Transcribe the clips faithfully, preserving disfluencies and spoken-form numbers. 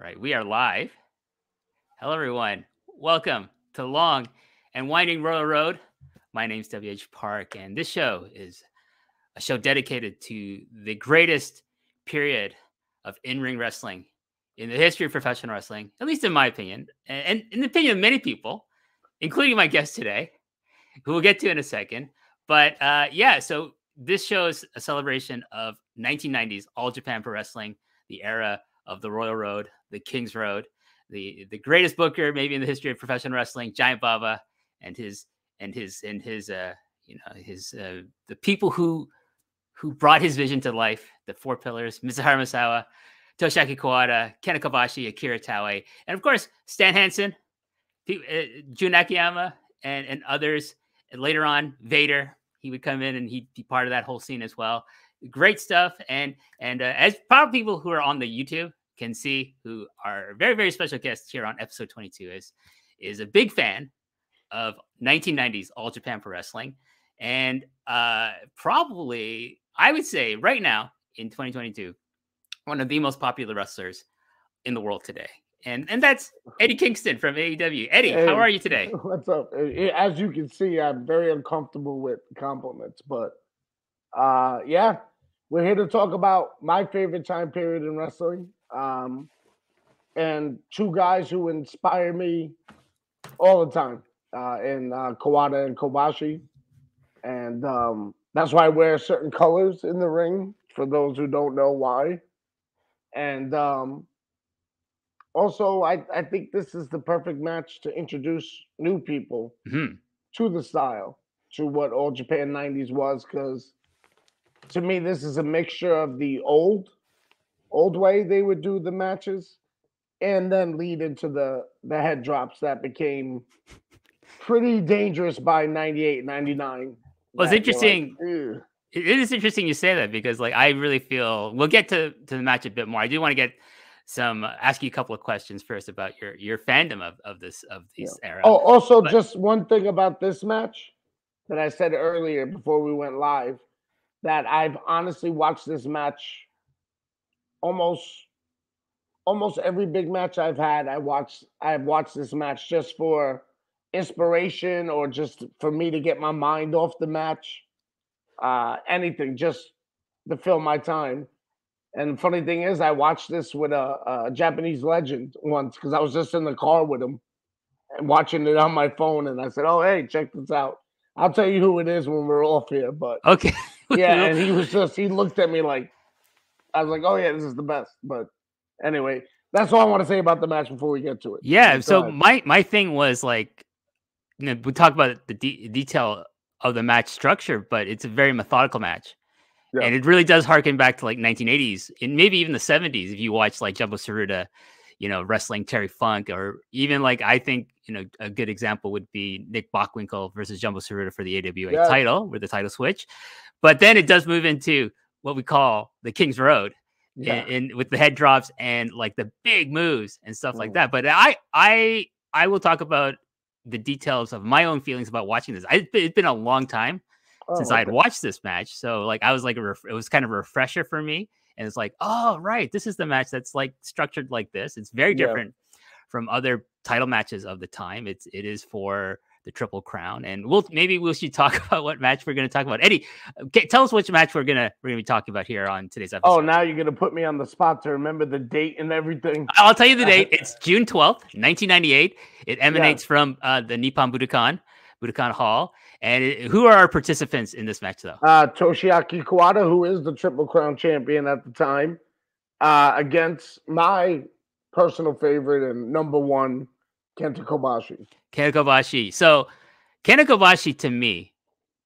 All right, we are live. Hello, everyone. Welcome to Long and Winding Royal Road. My name's W H Park, and this show is a show dedicated to the greatest period of in-ring wrestling in the history of professional wrestling, at least in my opinion, and in the opinion of many people, including my guest today, who we'll get to in a second. But uh, yeah, so this show is a celebration of nineteen nineties All Japan Pro Wrestling, the era of the Royal Road, the King's Road, the the greatest booker maybe in the history of professional wrestling, Giant Baba, and his and his and his uh you know his uh, the people who who brought his vision to life, the four pillars: Mitsuharu Misawa, Toshiaki Kawada, Kenta Kobashi, Akira Taue, and of course Stan Hansen, P uh, Jun Akiyama, and and others. And later on, Vader, he would come in and he'd be part of that whole scene as well. Great stuff, and and uh, as probably people who are on the YouTube can see, who are very, very special guests here on episode twenty-two is, is a big fan of nineteen nineties All Japan Pro Wrestling. And uh, probably, I would say right now in twenty twenty-two, one of the most popular wrestlers in the world today. And and that's Eddie Kingston from A E W. Eddie, hey, how are you today? What's up? As you can see, I'm very uncomfortable with compliments, but uh, yeah, we're here to talk about my favorite time period in wrestling. Um, and two guys who inspire me all the time, uh, in uh, Kawada and Kobashi. And um, that's why I wear certain colors in the ring, for those who don't know why. And um, also, I, I think this is the perfect match to introduce new people mm-hmm. to the style, to what All Japan nineties was, because to me, this is a mixture of the old old way they would do the matches and then lead into the the head drops that became pretty dangerous by ninety-eight ninety-nine. Well, it's interesting, like, it is interesting you say that, because like I really feel we'll get to to the match a bit more. I do want to get some uh, ask you a couple of questions first about your your fandom of of this of these yeah. era. Oh, also but, just one thing about this match that I said earlier before we went live, that I've honestly watched this match Almost, almost every big match I've had, I watched. I've watched this match just for inspiration, or just for me to get my mind off the match. Uh, anything, just to fill my time. And the funny thing is, I watched this with a, a Japanese legend once, because I was just in the car with him and watching it on my phone. And I said, "Oh, hey, check this out." I'll tell you who it is when we're off here. But okay, yeah. And he was just—he looked at me like. I was like, oh, yeah, this is the best. But anyway, that's all I want to say about the match before we get to it. Yeah, Let's so my, my thing was, like, you know, we talk about the de detail of the match structure, but it's a very methodical match. Yeah. And it really does harken back to, like, nineteen eighties and maybe even the seventies if you watch, like, Jumbo Tsuruta, you know, wrestling Terry Funk, or even, like, I think, you know, a good example would be Nick Bockwinkel versus Jumbo Tsuruta for the A W A yeah. title, where the title switch. But then it does move into what we call the King's Road, yeah. and, and with the head drops and like the big moves and stuff mm. like that. But I, I, I will talk about the details of my own feelings about watching this. I, it's been a long time oh, since okay. I had watched this match, so like I was like, a it was kind of a refresher for me. And it's like, oh right, this is the match that's like structured like this. It's very different yeah. from other title matches of the time. It's it is for the Triple Crown, and we'll maybe we should talk about what match we're going to talk about. Eddie, okay, tell us which match we're gonna we're gonna be talking about here on today's episode. Oh, now you're gonna put me on the spot to remember the date and everything. I'll tell you the date. It's June twelfth, nineteen ninety-eight. It emanates yeah. from uh, the Nippon Budokan Budokan Hall. And it, who are our participants in this match, though? Uh, Toshiaki Kawada, who is the Triple Crown champion at the time, uh, against my personal favorite and number one, Kenta Kobashi. Kenta Kobashi. So, Kenta Kobashi, to me,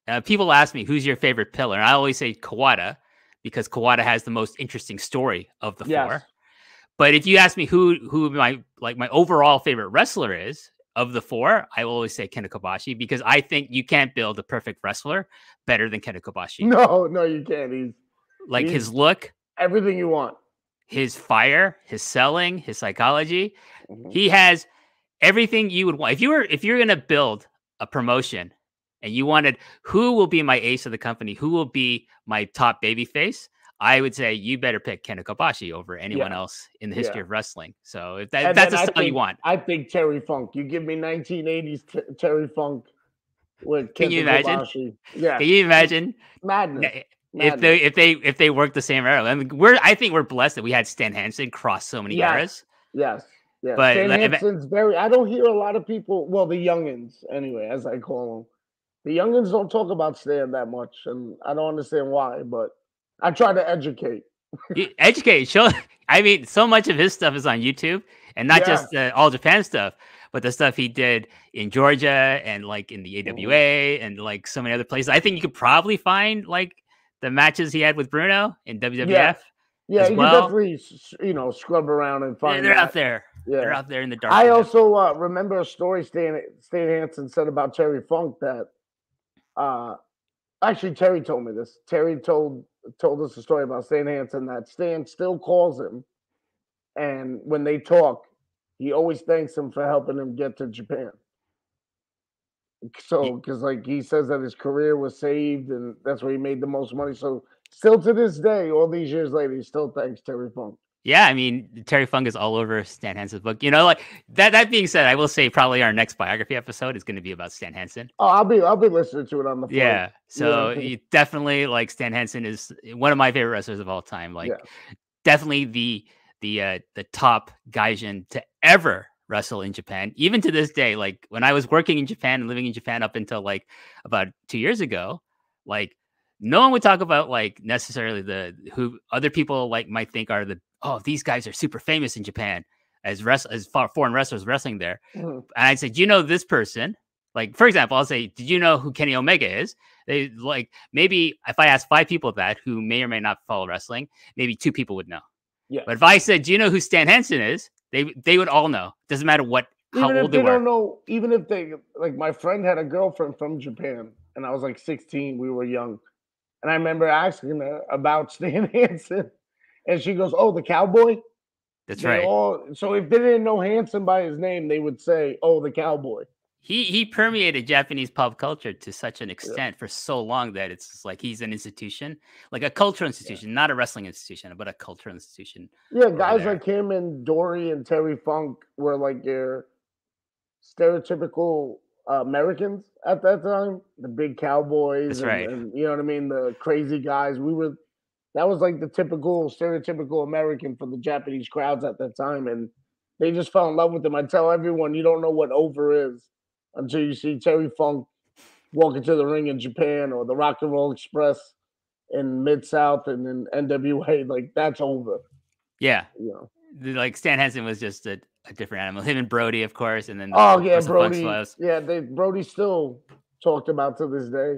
uh, people ask me, who's your favorite pillar? And I always say Kawada, because Kawada has the most interesting story of the yes. four. But if you ask me who who my like my overall favorite wrestler is of the four, I will always say Kenta Kobashi, because I think you can't build a perfect wrestler better than Kenta Kobashi. No, no, you can't. He's, like he's his look. Everything you want. His fire, his selling, his psychology. Mm-hmm. He has everything you would want. If you were, if you're going to build a promotion and you wanted, who will be my ace of the company? Who will be my top baby face? I would say you better pick Kenta Kobashi over anyone yeah. else in the history yeah. of wrestling. So if that, that's a style think, you want. I think Terry Funk. You give me nineteen eighties t Terry Funk with Kenta Can you imagine? Kobashi. Yeah. Can you imagine? Madness. Madness. If they if they if they work the same era. I mean, we're I think we're blessed that we had Stan Hansen cross so many yes. eras. Yes. Yeah. But Stan Hansen's very I don't hear a lot of people, well, the youngins anyway, as I call them. The youngins don't talk about Stan that much, and I don't understand why, but I try to educate. Educate. Show. I mean, so much of his stuff is on YouTube, and not yeah. just the All Japan stuff, but the stuff he did in Georgia and like in the A W A and like so many other places. I think you could probably find like the matches he had with Bruno in W W F. Yeah, yeah you well. Can definitely, you know, scrub around and find. Yeah, they're that. out there. Yeah. They're out there in the dark. I also uh, remember a story Stan Stan Hansen said about Terry Funk that. Uh, actually, Terry told me this. Terry told. told us a story about Stan Hansen that Stan still calls him, and when they talk, he always thanks him for helping him get to Japan. So, because like he says that his career was saved, and that's where he made the most money. So, still to this day, all these years later, he still thanks Terry Funk. Yeah, I mean, Terry Funk is all over Stan Hansen's book. You know, like that. That being said, I will say probably our next biography episode is going to be about Stan Hansen. Oh, I'll be I'll be listening to it on the phone. Yeah, so yeah. You definitely like Stan Hansen is one of my favorite wrestlers of all time. Like, yeah. definitely the the uh, the top gaijin to ever wrestle in Japan, even to this day. Like when I was working in Japan and living in Japan up until like about two years ago, like no one would talk about like necessarily the who other people like might think are the oh, these guys are super famous in Japan as rest as foreign wrestlers wrestling there. Mm-hmm. And I said, you know, this person, like, for example, I'll say, did you know who Kenny Omega is? They like, maybe if I asked five people that who may or may not follow wrestling, maybe two people would know. Yeah. But if I said, do you know who Stan Hansen is? They, they would all know. Doesn't matter what, how even old if they, they were. Don't know, even if they, like my friend had a girlfriend from Japan and I was like sixteen, we were young. And I remember asking her about Stan Hansen. And she goes, "Oh, the cowboy." That's they right. All, so if they didn't know Hansen by his name, they would say, "Oh, the cowboy." He he permeated Japanese pop culture to such an extent yeah. for so long that it's like he's an institution, like a cultural institution, yeah. not a wrestling institution, but a cultural institution. Yeah, guys there. like him and Dory and Terry Funk were like your stereotypical uh, Americans at that time, the big cowboys. That's and, right. And, you know what I mean? The crazy guys. We were. That was like the typical, stereotypical American for the Japanese crowds at that time. And they just fell in love with him. I tell everyone, you don't know what over is until you see Terry Funk walk into the ring in Japan or the Rock and Roll Express in Mid-South and in N W A. Like, that's over. Yeah. You know? Like, Stan Hansen was just a, a different animal. Him and Brody, of course. And then the, oh, yeah, Brody. Yeah, they, Brody still talked about to this day.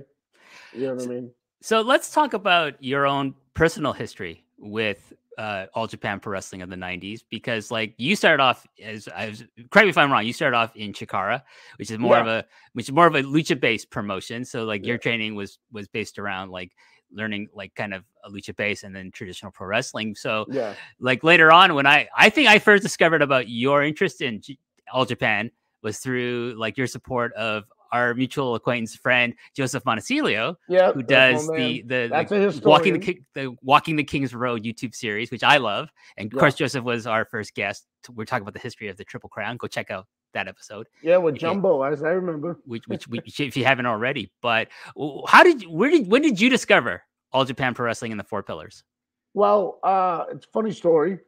You know what so, I mean? So let's talk about your own personal history with uh, All Japan Pro Wrestling of the nineties, because like you started off as I was correct me if I'm wrong, you started off in Chikara, which is more yeah. of a which is more of a lucha based promotion. So like yeah. your training was was based around like learning like kind of a lucha base and then traditional pro wrestling. So yeah. like later on when I I think I first discovered about your interest in G All Japan was through like your support of our mutual acquaintance friend Joseph Montesilio, yeah, who does the the, the walking the the walking the King's Road YouTube series, which I love. And of yeah. course, Joseph was our first guest. We're talking about the history of the Triple Crown. Go check out that episode. Yeah, with Jumbo, as I remember. Which, which, which if you haven't already. But how did where did when did you discover All Japan Pro Wrestling and the Four Pillars? Well, uh, it's a funny story.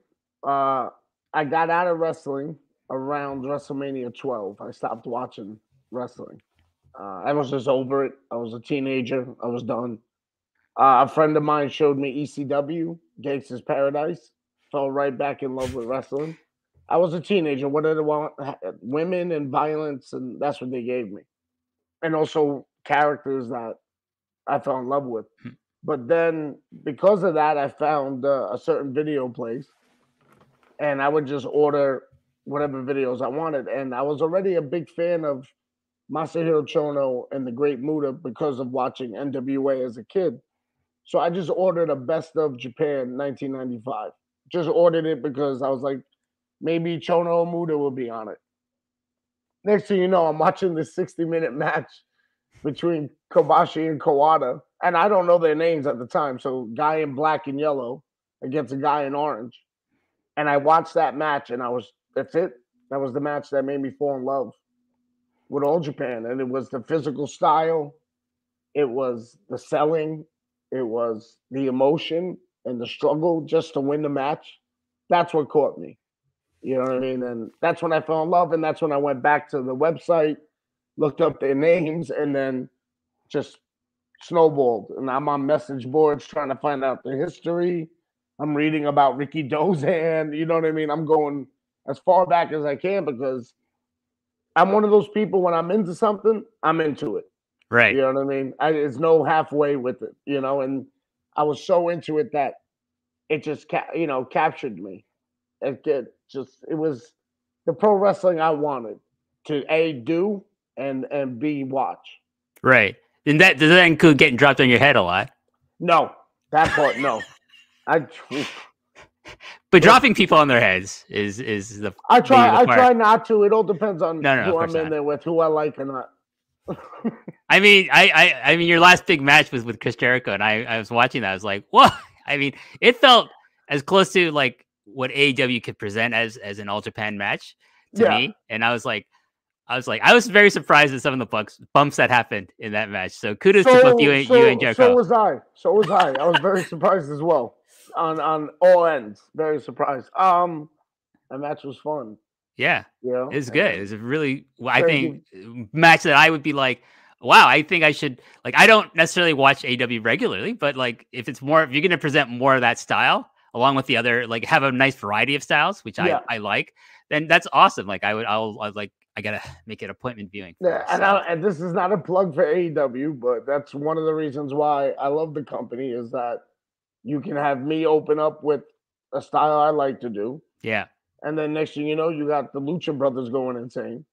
Uh, I got out of wrestling around WrestleMania twelve. I stopped watching wrestling. Uh, I was just over it. I was a teenager. I was done. Uh, a friend of mine showed me E C W, Gangsta's Paradise. Fell right back in love with wrestling. I was a teenager. What did I want? Women and violence, and that's what they gave me. And also characters that I fell in love with. But then because of that, I found uh, a certain video place. And I would just order whatever videos I wanted. And I was already a big fan of Masahiro Chono and the Great Muta because of watching N W A as a kid. So I just ordered a Best of Japan nineteen ninety-five. Just ordered it because I was like, maybe Chono Muta will be on it. Next thing you know, I'm watching this sixty minute match between Kobashi and Kawada. And I don't know their names at the time. So guy in black and yellow against a guy in orange. And I watched that match and I was, that's it. That was the match that made me fall in love with All Japan. And it was the physical style. It was the selling. It was the emotion and the struggle just to win the match. That's what caught me. You know what I mean? And that's when I fell in love. And that's when I went back to the website, looked up their names, and then just snowballed. And I'm on message boards trying to find out the history. I'm reading about Rikidōzan. You know what I mean? I'm going as far back as I can because I'm one of those people when I'm into something, I'm into it. Right. You know what I mean? I, there's no halfway with it, you know? And I was so into it that it just, ca- you know, captured me. It, it just, it was the pro wrestling I wanted to A, do, and, and B, watch. Right. And that, does that include getting dropped on your head a lot? No, that part, no. I, but dropping people on their heads is, is the, I try, the I try not to, it all depends on no, no, who I'm in not. there with, who I like or not. I mean, I, I, I mean, your last big match was with Chris Jericho, and I, I was watching that. I was like, whoa. I mean, it felt as close to like what A E W could present as, as an All Japan match to yeah. me. And I was like, I was like, I was very surprised at some of the bumps, bumps that happened in that match. So kudos so, to both you and so, you and Jericho. So was I. So was I. I was very surprised as well on on all ends. Very surprised. Um, that match was fun. Yeah, you know, it was good. It was a really, I think, match that I would be like, wow, I think I should, like, I don't necessarily watch A E W regularly, but like, if it's more, if you're going to present more of that style along with the other, like have a nice variety of styles, which yeah. I, I like, then that's awesome. Like I would, I'll, I'll like, I got to make an appointment viewing. Yeah, and, I, and this is not a plug for A E W, but that's one of the reasons why I love the company is that you can have me open up with a style I like to do. Yeah. And then next thing you know, you got the Lucha Brothers going insane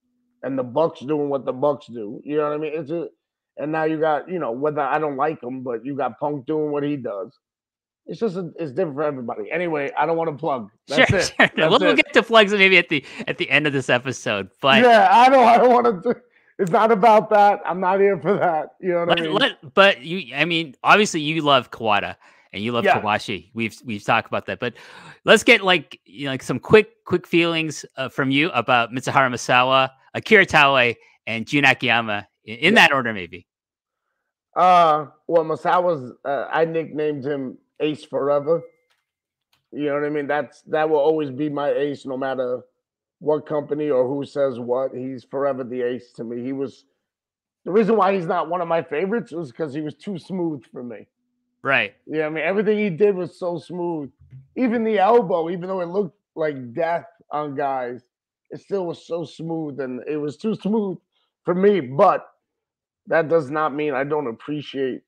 and the Bucks doing what the Bucks do. You know what I mean? It's a, and now you got, you know, whether I don't like them, but you got Punk doing what he does. It's just, a, it's different for everybody. Anyway, I don't want to plug. That's sure, it. Sure. That's we'll it. get to plugs maybe at the at the end of this episode. But yeah, I don't, I don't want to do, it's not about that. I'm not here for that. You know what but, I mean? Let, but you, I mean, obviously you love Kawada. And you love yeah. Kobashi. We've we've talked about that, but let's get like you know, like some quick quick feelings uh, from you about Mitsuharu Misawa, Akira Taue, and Jun Akiyama in, in yeah. that order, maybe. Uh well, Misawa's uh, I nicknamed him Ace Forever. You know what I mean? That's that will always be my ace, no matter what company or who says what. He's forever the ace to me. He was the reason why he's not one of my favorites was because he was too smooth for me. Right. Yeah, I mean, everything he did was so smooth. Even the elbow, even though it looked like death on guys, it still was so smooth, and it was too smooth for me. But that does not mean I don't appreciate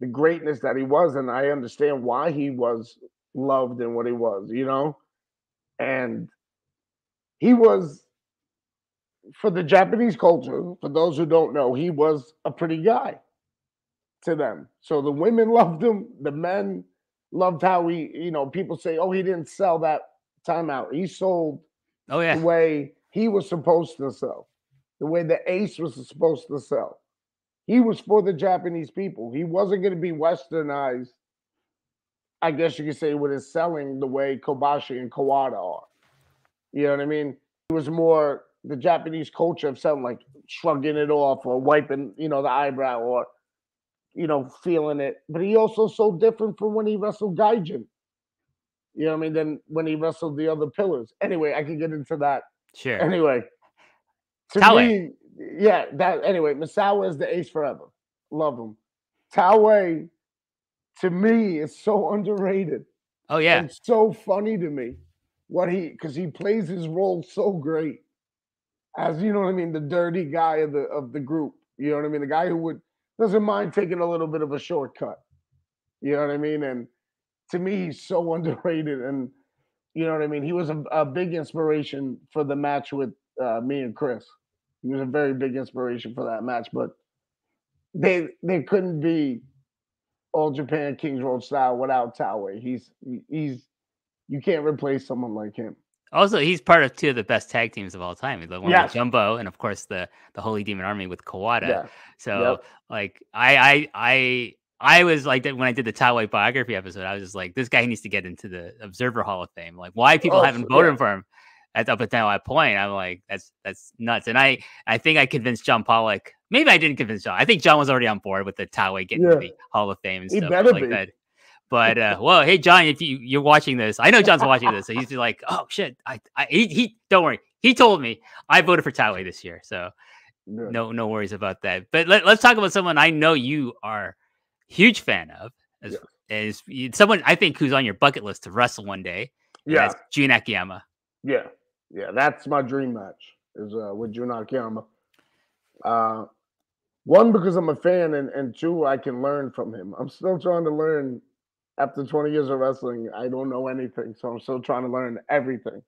the greatness that he was, and I understand why he was loved and what he was, you know? And he was, for the Japanese culture, for those who don't know, he was a pretty guy. To them. So the women loved him. The men loved how he, you know, people say, oh, he didn't sell that timeout. He sold oh, yeah. the way he was supposed to sell, the way the ace was supposed to sell. He was for the Japanese people. He wasn't going to be westernized, I guess you could say, with his selling the way Kobashi and Kawada are. You know what I mean? It was more the Japanese culture of selling, like shrugging it off or wiping, you know, the eyebrow or you know, feeling it. But he also so different from when he wrestled Gaijin. You know what I mean? Then when he wrestled the other pillars. Anyway, I can get into that. Sure. Anyway. To Taue. me, yeah, that anyway, Misawa is the ace forever. Love him. Taue, to me, is so underrated. Oh, yeah. And so funny to me. What he, because he plays his role so great. As, you know what I mean, the dirty guy of the of the group. You know what I mean? The guy who would doesn't mind taking a little bit of a shortcut. You know what I mean? And to me, he's so underrated. And you know what I mean? He was a, a big inspiration for the match with uh, me and Chris. He was a very big inspiration for that match. But they they couldn't be All Japan Kings Road style without Taue. He's, he's, you can't replace someone like him. Also, he's part of two of the best tag teams of all time. The one yes. with Jumbo and, of course, the the Holy Demon Army with Kawada. Yeah. So, yep. like, I, I, I, I was like, when I did the Taue biography episode, I was just like, this guy needs to get into the Observer Hall of Fame. Like, why people oh, haven't voted yeah. for him at up until that point? I'm like, that's that's nuts. And I, I think I convinced John Pollock. Maybe I didn't convince John. I think John was already on board with the Taue getting yeah. to the Hall of Fame and he stuff like be. that. But, uh, well, hey, John, if you, you're watching this, I know John's watching this. So he's like, oh, shit. I, I, he, he, don't worry. He told me I voted for Taue this year. So yeah. no, no worries about that. But let, let's talk about someone I know you are a huge fan of. As, yeah. as you, someone I think who's on your bucket list to wrestle one day. Yeah. That's Jun Akiyama. Yeah. Yeah. That's my dream match is uh, with Jun Akiyama. Uh, one, because I'm a fan, and, and two, I can learn from him. I'm still trying to learn. After twenty years of wrestling, I don't know anything, so I'm still trying to learn everything.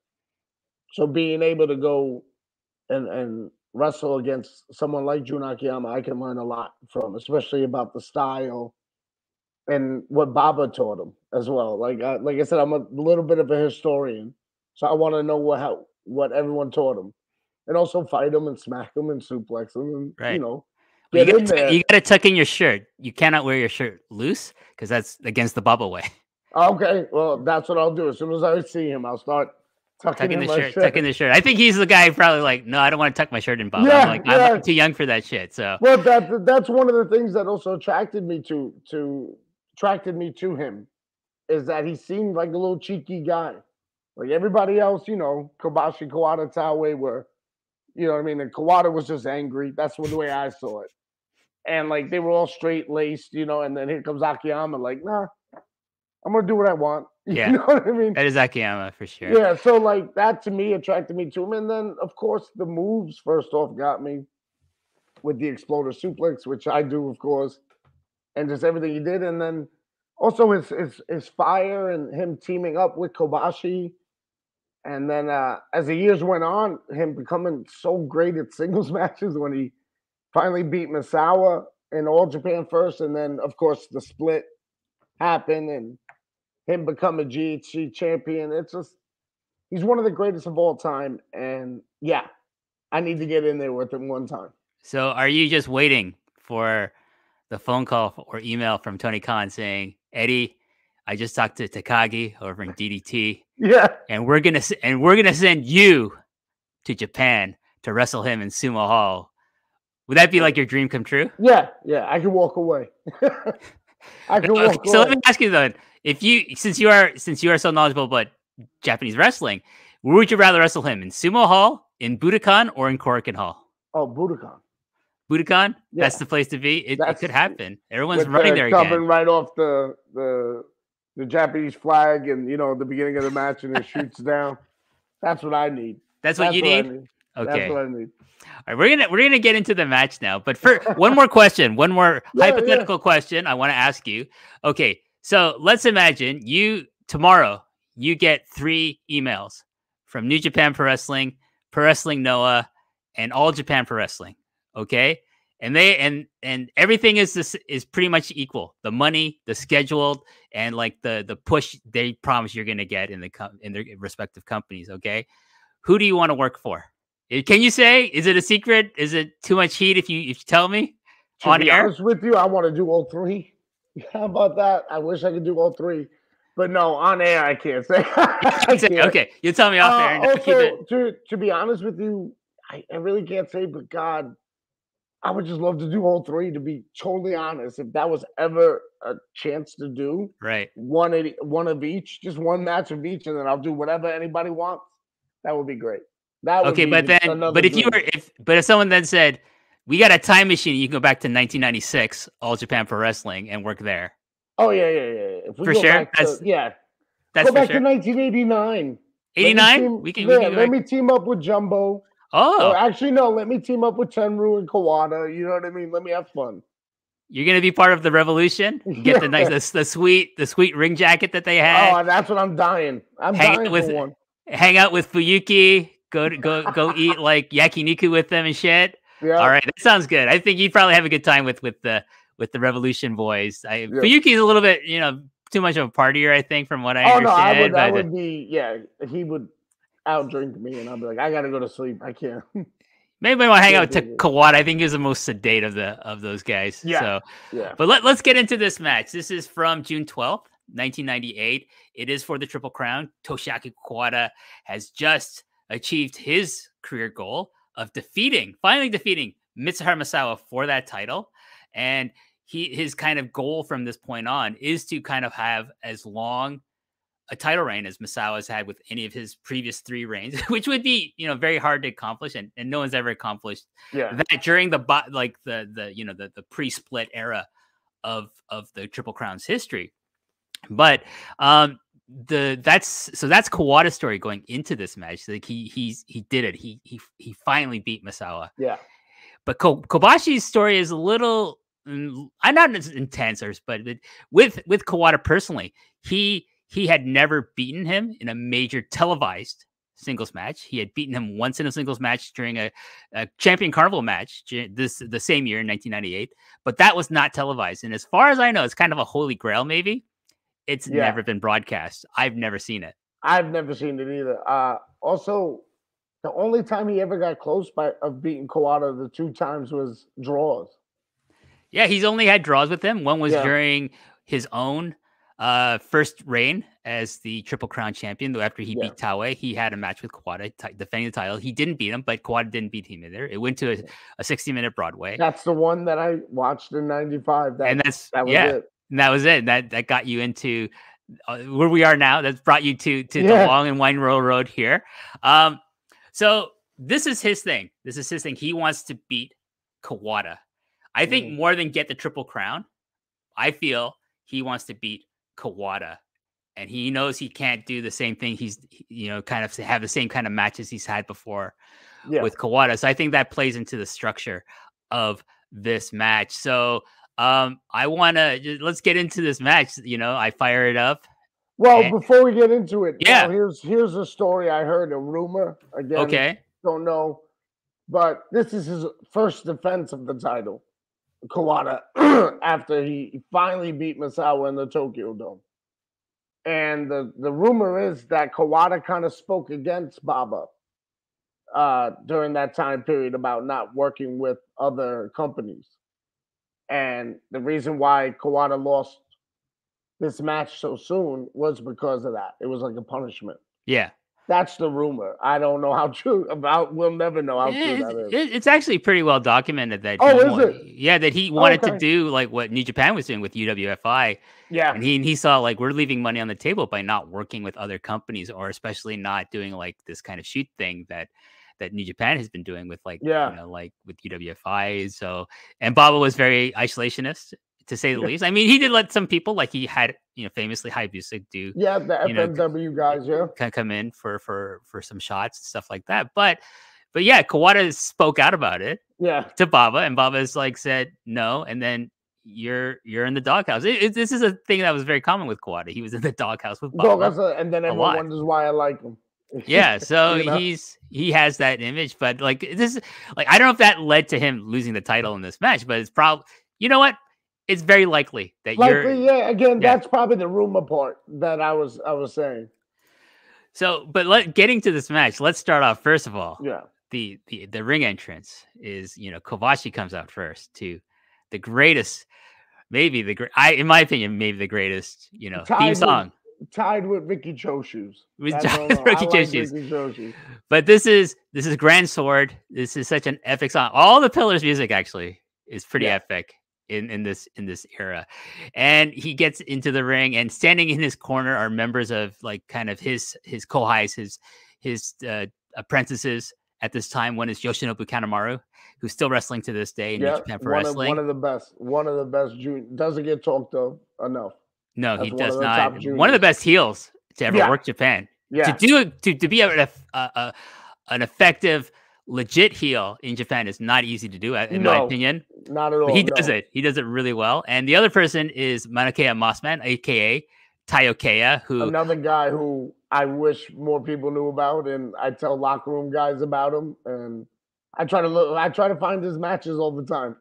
So being able to go and, and wrestle against someone like Jun Akiyama, I can learn a lot from, especially about the style and what Baba taught him as well. Like I, like I said, I'm a little bit of a historian, so I want to know what how, what everyone taught him. And also fight him and smack him and suplex him and, right. you know. You gotta, you gotta tuck in your shirt. You cannot wear your shirt loose because that's against the Baba way. Okay, well, that's what I'll do. As soon as I see him, I'll start tucking, tucking in the shirt, shirt. Tucking the shirt. I think he's the guy who probably like, no, I don't want to tuck my shirt in, Baba. Yeah, I'm like, yeah. I'm too young for that shit. So, well, that that's one of the things that also attracted me to to attracted me to him is that he seemed like a little cheeky guy. Like everybody else, you know, Kobashi, Kawada, Taue were, you know what I mean. And Kawada was just angry. That's the way I saw it. And, like, they were all straight-laced, you know, and then here comes Akiyama, like, nah, I'm going to do what I want. You yeah. know what I mean? That is Akiyama, for sure. Yeah, so, like, that, to me, attracted me to him. And then, of course, the moves, first off, got me with the Exploder Suplex, which I do, of course, and just everything he did. And then also his, his, his fire and him teaming up with Kobashi. And then uh, as the years went on, him becoming so great at singles matches when he finally beat Misawa in All Japan first, and then, of course, the split happened and him become a G H C champion. It's just, he's one of the greatest of all time. And, yeah, I need to get in there with him one time. So are you just waiting for the phone call or email from Tony Khan saying, Eddie, I just talked to Takagi over in D D T. Yeah. And we're going to and we're going to send you to Japan to wrestle him in Sumo Hall. Would that be like your dream come true? Yeah, yeah, I can walk away. I can walk away. So let me ask you though, if you since you are since you are so knowledgeable about Japanese wrestling, where would you rather wrestle him? In Sumo Hall, in Budokan, or in Korakuen Hall? Oh, Budokan. Budokan, yeah. That's the place to be. It, it could happen. Everyone's running there again. Coming right off the, the the Japanese flag, and you know the beginning of the match, and it shoots down. That's what I need. That's, that's what you what need? need. Okay. That's what I need. All right, we're gonna we're gonna get into the match now, but for one more question, one more yeah, hypothetical yeah. question I want to ask you. Okay, so let's imagine you tomorrow you get three emails from New Japan Pro Wrestling, Pro Wrestling Noah, and All Japan Pro Wrestling. Okay, and they and and everything is this is pretty much equal: the money, the scheduled, and like the the push they promise you're gonna get in the com in their respective companies. Okay, who do you want to work for? Can you say? Is it a secret? Is it too much heat if you if you tell me to on be air? Honest with you, I want to do all three. How about that? I wish I could do all three, but no, on air I can't say. I can't. Say okay, you tell me off uh, air. Also, keep it. to to be honest with you, I, I really can't say. But God, I would just love to do all three. To be totally honest, if that was ever a chance to do, right, one of one of each, just one match of each, and then I'll do whatever anybody wants. That would be great. That would okay, be but then, but if dream. you were, if but if someone then said, "We got a time machine," you can go back to nineteen ninety-six, All Japan Pro Wrestling, and work there. Oh yeah, yeah, yeah. If we for go sure, back that's, to, yeah. That's go back sure. to nineteen eighty-nine. eighty-nine. We can. Yeah, we can let me team up with Jumbo. Oh, or actually, no. Let me team up with Tenryu and Kawada. You know what I mean? Let me have fun. You're gonna be part of the revolution. Get yeah. the nice, the, the sweet, the sweet ring jacket that they had. Oh, that's what I'm dying. I'm hang dying with, for one. Hang out with Fuyuki. Go to, go go eat like yakiniku with them and shit. Yeah. All right, that sounds good. I think you probably have a good time with with the with the Revolution boys. I yeah. Fuyuki's a little bit, you know, too much of a partier, I think, from what I oh, understand. Oh no, I would, I would be yeah. He would. outdrink me, and I'll be like, I gotta go to sleep. I can't. Maybe I want to hang out with Kawada. I think he was the most sedate of the of those guys. Yeah. So, yeah. But let, let's get into this match. This is from June twelfth, nineteen ninety-eight. It is for the Triple Crown. Toshiaki Kawada has just achieved his career goal of defeating, finally defeating Mitsuharu Misawa for that title. And he his kind of goal from this point on is to kind of have as long a title reign as Misawa's had with any of his previous three reigns, which would be, you know, very hard to accomplish. And, and no one's ever accomplished yeah. that during the, like the, the, you know, the, the pre-split era of, of the Triple Crown's history. But, um, the, that's, so that's Kawada's story going into this match. Like he, he's, he did it. He, he, he finally beat Misawa. Yeah. But Ko, Kobashi's story is a little, I'm not as intense, but with, with Kawada personally, he, He had never beaten him in a major televised singles match. He had beaten him once in a singles match during a, a Champion Carnival match this the same year in nineteen ninety-eight, but that was not televised. And as far as I know, it's kind of a holy grail, maybe. It's yeah. never been broadcast. I've never seen it. I've never seen it either. Uh, also, the only time he ever got close by of beating Kawada the two times was draws. Yeah, he's only had draws with him. One was yeah. during his own Uh, first reign as the Triple Crown champion, though, after he yeah. beat Taue, he had a match with Kawada defending the title. He didn't beat him, but Kawada didn't beat him either. It went to a, a sixty minute Broadway. That's the one that I watched in ninety-five. That, and that's that was yeah, it. And that was it. That that got you into uh, where we are now. That's brought you to to yeah. the long and winding road here. Um, so this is his thing. This is his thing. He wants to beat Kawada. I mm. think more than get the Triple Crown, I feel he wants to beat Kawada, and he knows he can't do the same thing. He's, you know, kind of have the same kind of matches he's had before yeah. with Kawada. So I think that plays into the structure of this match. So um, I want to, let's get into this match. You know, I fire it up. Well, and before we get into it, yeah. you know, here's, here's a story. I heard a rumor again. Okay. Don't know, but this is his first defense of the title, Kawada, after he finally beat Misawa in the Tokyo Dome. And the, the rumor is that Kawada kind of spoke against Baba uh, during that time period about not working with other companies. And the reason why Kawada lost this match so soon was because of that. It was like a punishment. Yeah. That's the rumor. I don't know how true about. We'll never know how true that is. It's actually pretty well documented that. Oh, is wanted, it? Yeah, that he wanted oh, okay. to do like what New Japan was doing with U W F I. Yeah, and he and he saw like we're leaving money on the table by not working with other companies, or especially not doing like this kind of shoot thing that that New Japan has been doing with like yeah, you know, like with U W F I. So and Baba was very isolationist, to say the least. I mean, he did let some people, like he had, you know, famously Hayabusa do. Yeah, the F M W guys, yeah. Kind of come in for, for, for some shots and stuff like that. But, but yeah, Kawada spoke out about it. Yeah. To Baba, and Baba's like said, no. And then you're, you're in the doghouse. It, it, this is a thing that was very common with Kawada. He was in the doghouse with Baba. Doghouse, and then everyone wonders why I like him. Yeah. So you know? he's, he has that image, but like this, like, I don't know if that led to him losing the title in this match, but it's probably, you know what? It's very likely that likely, you're yeah. Again, yeah. that's probably the rumor part that I was I was saying. So, but let getting to this match, let's start off first of all. Yeah. The the the ring entrance is, you know, Kobashi comes out first to the greatest, maybe the great I in my opinion, maybe the greatest, you know, tied theme song. With, tied with Ricky Cho Shoes. With Ricky Cho Shoes. But this is this is Grand Sword. This is such an epic song. All the Pillars music actually is pretty yeah. epic. In, in this in this era. And he gets into the ring, and standing in his corner are members of like kind of his his kohais, his his uh, apprentices at this time. One is Yoshinobu Kanemaru, who's still wrestling to this day in yeah, New Japan Pro Wrestling. One of the best, one of the best junior, doesn't get talked of enough. No, That's he does one not. One of the best heels to ever yeah. work Japan. Yeah, to do to to be a, a, a an effective, legit heel in Japan is not easy to do, in no, my opinion. Not at all. But he no. does it. He does it really well. And the other person is Manakea Mossman, aka Taiyo Kea, who another guy who I wish more people knew about, and I tell locker room guys about him, and I try to look, I try to find his matches all the time.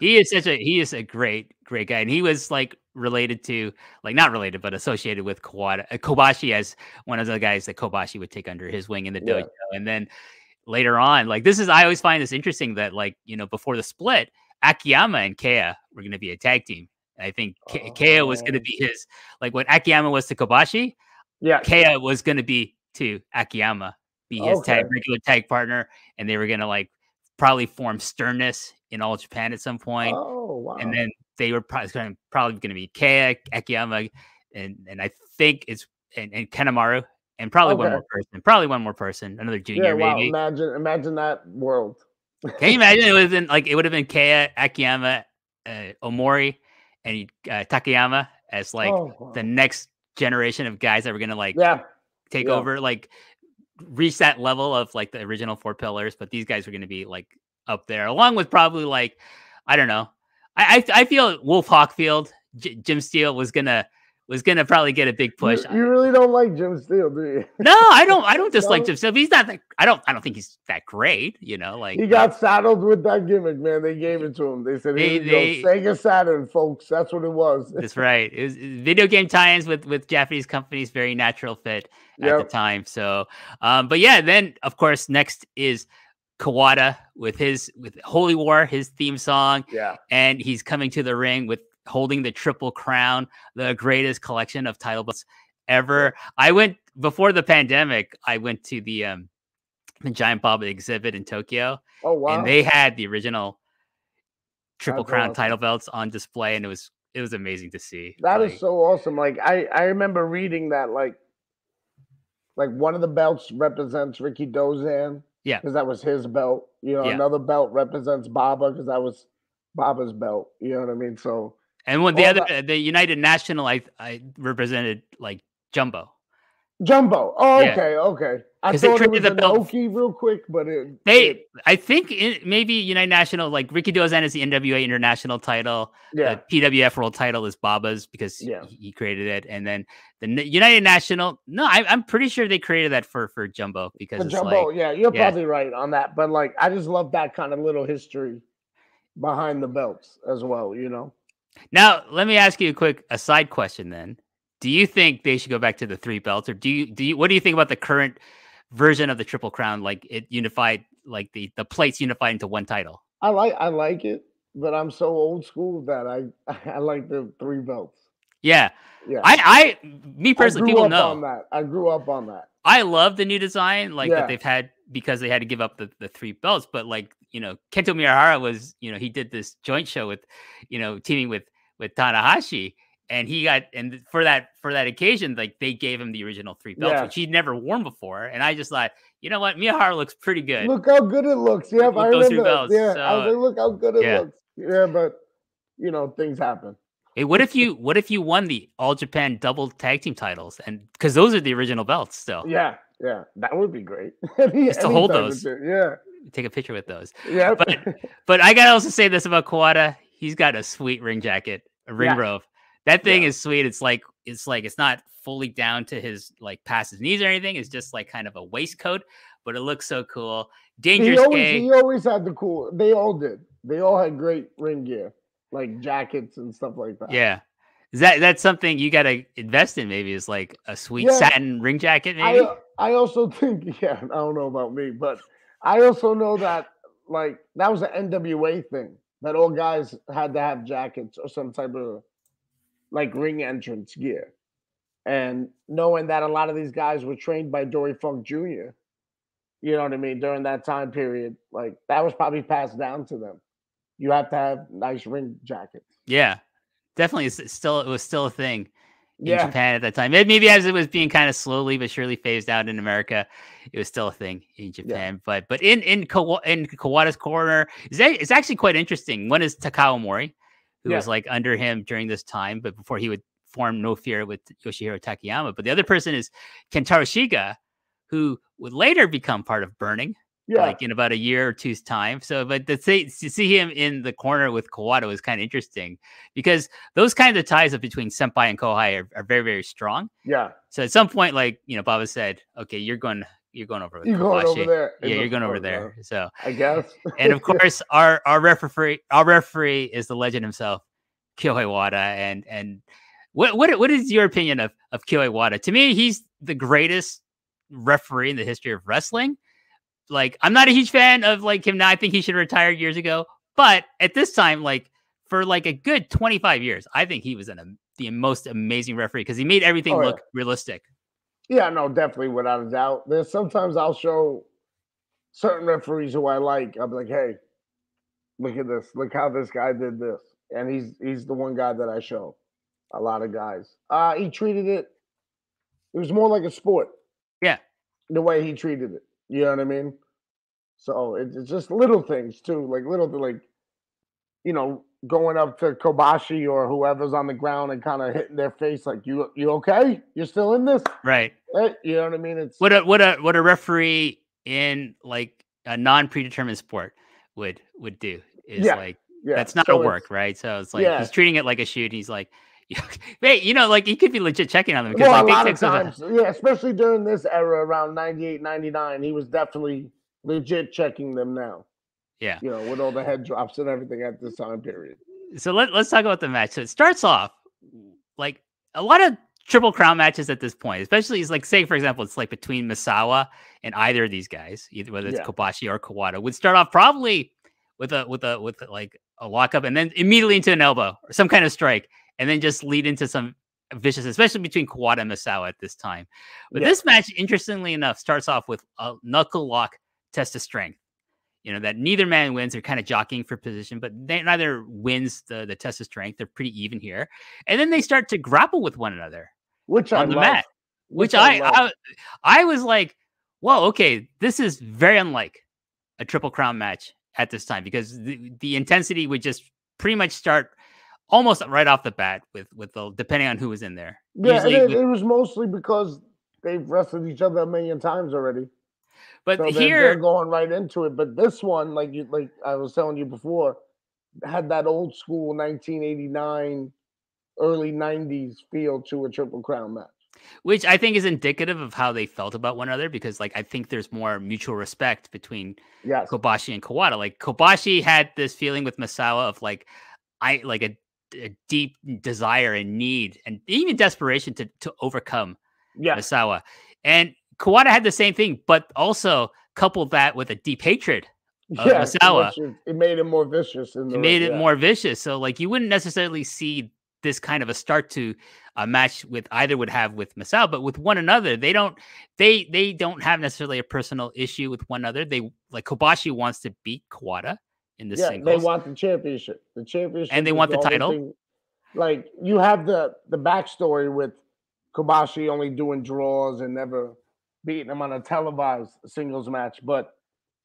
He is such a he is a great, great guy. And he was like related to, like not related, but associated with Kawada, Kobashi as one of the guys that Kobashi would take under his wing in the dojo. Yeah. And then later on, like this is I always find this interesting that, like, you know, before the split, Akiyama and Kea were gonna be a tag team. And I think Ke- oh. Kea was gonna be his, like what Akiyama was to Kobashi, yeah, Kea was gonna be to Akiyama. Be his okay. tag, regular tag partner, and they were gonna like probably form Sternness in All Japan at some point. Oh wow! And then they were probably gonna, probably gonna be Kea, Akiyama, and and I think it's and, and Kanemaru, and probably okay. one more person, probably one more person, another junior. Yeah, wow. Maybe. Imagine, imagine that world. Can you imagine? It would have been like it would have been Kea, Akiyama, uh, Omori, and uh, Takayama as like oh, wow. the next generation of guys that were gonna like yeah. take yeah. over like. Reach that level of like the original four pillars, but these guys are going to be like up there along with probably like, I don't know. I I, I feel Wolf Hockfield, J Jim Steele was going to, was going to probably get a big push. You, you really don't like Jim Steele, do you? No, I don't. I don't dislike no. Jim Steele. He's not that, I don't, I don't think he's that great, you know, like he got saddled with that gimmick, man. They gave it to him. They said, they, they, Sega Saturn folks. That's what it was. That's right. It was video game tie-ins with, with Japanese companies, very natural fit at yep. the time. So, um, but yeah, then of course, next is Kawada with his, with Holy War, his theme song. Yeah. And he's coming to the ring with, holding the Triple Crown, the greatest collection of title belts ever. I went before the pandemic. I went to the um, the Giant Baba exhibit in Tokyo. Oh wow! And they had the original Triple That's Crown awesome. title belts on display, and it was it was amazing to see. That like, is so awesome. Like I I remember reading that like like one of the belts represents Rikidōzan. Yeah, because that was his belt. You know, yeah. another belt represents Baba because that was Baba's belt. You know what I mean? So. And when the oh, other, the United National, I, I represented like Jumbo. Jumbo. Oh, yeah. okay, okay. I thought they it was the Oki real quick, but it, they, it, I think it, maybe United National, like Rikidōzan is the N W A International title. Yeah. The P W F World title is Baba's because yeah. he, he created it, and then the United National. No, I, I'm pretty sure they created that for for Jumbo because for it's Jumbo. Like, yeah, you're yeah. probably right on that. But like, I just love that kind of little history behind the belts as well. You know. Now, let me ask you a quick a side question then. Do you think they should go back to the three belts or do you do you what do you think about the current version of the Triple Crown, like it unified, like the the plates unified into one title? I like I like it, but I'm so old school that I I like the three belts. Yeah. Yeah. I I me personally I grew people up know on that. I grew up on that. I love the new design like yeah. that they've had because they had to give up the, the three belts, but like, you know, Kento Miyahara was, you know, he did this joint show with, you know, teaming with, with Tanahashi and he got, and for that, for that occasion, like they gave him the original three belts, yeah. which he'd never worn before. And I just thought, you know what? Miyahara looks pretty good. Look how good it looks. Yeah. With I those remember. Three belts. Yeah. So, I was like, look how good it yeah. looks. Yeah. But you know, things happen. Hey, what if you, what if you won the All Japan double tag team titles? And cause those are the original belts still. Yeah. Yeah. That would be great. Any, just to hold those. Yeah. Take a picture with those. Yeah, but but I gotta also say this about Kawada. He's got a sweet ring jacket, a ring yeah. robe. That thing yeah. is sweet. It's like it's like it's not fully down to his like past his knees or anything. It's just like kind of a waistcoat, but it looks so cool. Dangerous. He always, he always had the cool. They all did. They all had great ring gear, like jackets and stuff like that. Yeah. Is that that's something you gotta invest in? Maybe is like a sweet yeah. satin ring jacket. Maybe. I, I also think. Yeah, I don't know about me, but. I also know that, like, that was an N W A thing, that all guys had to have jackets or some type of, like, ring entrance gear. And knowing that a lot of these guys were trained by Dory Funk Junior, you know what I mean, during that time period, like, that was probably passed down to them. You have to have nice ring jackets. Yeah, definitely. It's still, it was still a thing. In yeah. Japan at that time, maybe as it was being kind of slowly but surely phased out in America, it was still a thing in Japan. Yeah. But but in in, Kawa in Kawada's corner, it's, a, it's actually quite interesting. One is Takao Mori, who yeah. was like under him during this time, but before he would form No Fear with Yoshihiro Takayama. But the other person is Kentaro Shiga, who would later become part of Burning, yeah. like in about a year or two's time. So, but to see, to see him in the corner with Kawada was kind of interesting because those kinds of ties up between senpai and kohai are, are very, very strong. Yeah. So at some point, like, you know, Baba said, okay, you're going, you're going over with you're going over there. Yeah, you're going over there. So I guess. And of course, our our referee, our referee is the legend himself, Kyo Iwata. And and what what what is your opinion of of Kyo Iwata? To me, he's the greatest referee in the history of wrestling. Like, I'm not a huge fan of like him now. I think he should have retired years ago. But at this time, like for like a good twenty-five years, I think he was an, the most amazing referee because he made everything oh, look yeah. realistic. Yeah, no, definitely, without a doubt. There's sometimes I'll show certain referees who I like. I'm like, hey, look at this. Look how this guy did this. And he's he's the one guy that I show a lot of guys. Uh, he treated it. It was more like a sport. Yeah. The way he treated it. You know what I mean? So it's just little things, too. Like, little, like, you know, going up to Kobashi or whoever's on the ground and kind of hitting their face like, you you okay? You're still in this? Right. Right? You know what I mean? It's What a what a, what a referee in, like, a non-predetermined sport would would do is, yeah. like, yeah. that's not so a work, right? So it's like, yeah. he's treating it like a shoot. He's like, hey, you know, like, he could be legit checking on them. Because, well, like, a lot of times, a... yeah, especially during this era around ninety-eight, ninety-nine, he was definitely... legit checking them now. Yeah. You know, with all the head drops and everything at this time period. So let, let's talk about the match. So it starts off like a lot of Triple Crown matches at this point, especially it's like, say, for example, it's like between Misawa and either of these guys, either whether it's yeah. Kobashi or Kawada, would start off probably with a, with a, with like a lockup and then immediately into an elbow or some kind of strike and then just lead into some vicious, especially between Kawada and Misawa at this time. But yeah. this match, interestingly enough, starts off with a knuckle lock test of strength, you know, that neither man wins. They're kind of jockeying for position, but they, neither wins the, the test of strength. They're pretty even here. And then they start to grapple with one another, which on I the love. mat, which, which I, I, I, I was like, whoa, okay, this is very unlike a Triple Crown match at this time because the, the intensity would just pretty much start almost right off the bat with, with the, depending on who was in there. Yeah. It, with, it was mostly because they've wrestled each other a million times already. But so here they're, they're going right into it. But this one, like you, like I was telling you before, had that old school nineteen eighty-nine, early nineties feel to a Triple Crown match, which I think is indicative of how they felt about one another. Because, like, I think there's more mutual respect between yes. Kobashi and Kawada. Like Kobashi had this feeling with Misawa of like, I like a, a deep desire and need and even desperation to to overcome yes. Misawa and. Kawada had the same thing, but also coupled that with a deep hatred of yeah, Misawa. It, it made it more vicious. In the it made way, it yeah. more vicious. So, like, you wouldn't necessarily see this kind of a start to a match with either would have with Misawa, but with one another, they don't. They they don't have necessarily a personal issue with one another. They like Kobashi wants to beat Kawada in the yeah, singles. They want the championship. The championship, and they want the, the title. Thing. Like you have the the backstory with Kobashi only doing draws and never. Beating them on a televised singles match, but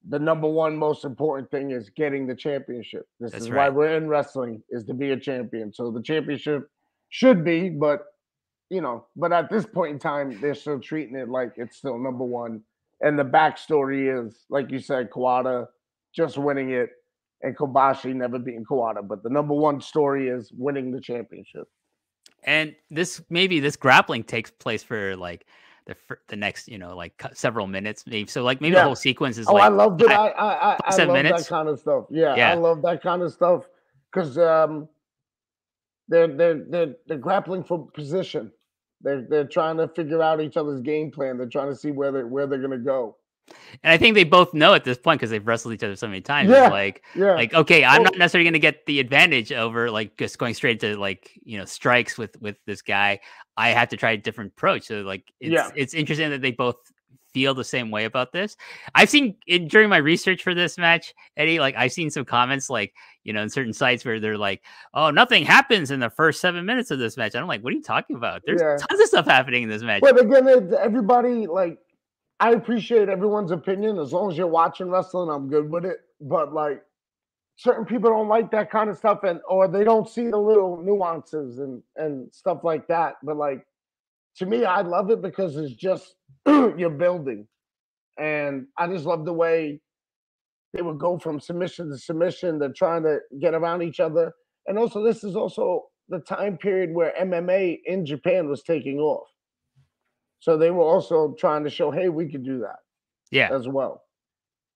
the number one most important thing is getting the championship. This That's is right. why we're in wrestling, is to be a champion. So the championship should be, but you know, but at this point in time, they're still treating it like it's still number one. And the backstory is, like you said, Kawada just winning it and Kobashi never beating Kawada. But the number one story is winning the championship. And this maybe this grappling takes place for like The, the next, you know, like several minutes, maybe. So, like, maybe yeah. the whole sequence is oh, like, I love it. I, I, I, I love minutes. that kind of stuff. Yeah, yeah, I love that kind of stuff because um, they're they're they're they're grappling for position. They're they're trying to figure out each other's game plan. They're trying to see where they where they're gonna go. And I think they both know at this point because they've wrestled each other so many times. Yeah, like, yeah. like, okay, I'm oh. not necessarily gonna get the advantage over like just going straight to like you know strikes with with this guy. I have to try a different approach. So like, it's, yeah. it's interesting that they both feel the same way about this. I've seen it during my research for this match, Eddie, like I've seen some comments like, you know, in certain sites where they're like, oh, nothing happens in the first seven minutes of this match. And I'm like, what are you talking about? There's yeah. tons of stuff happening in this match. But again, everybody, like, I appreciate everyone's opinion. As long as you're watching wrestling, I'm good with it. But like certain people don't like that kind of stuff and or they don't see the little nuances and, and stuff like that. But like to me, I love it because it's just you're building. And I just love the way they would go from submission to submission. They're trying to get around each other. And also this is also the time period where M M A in Japan was taking off. So they were also trying to show, hey, we could do that. yeah, as well.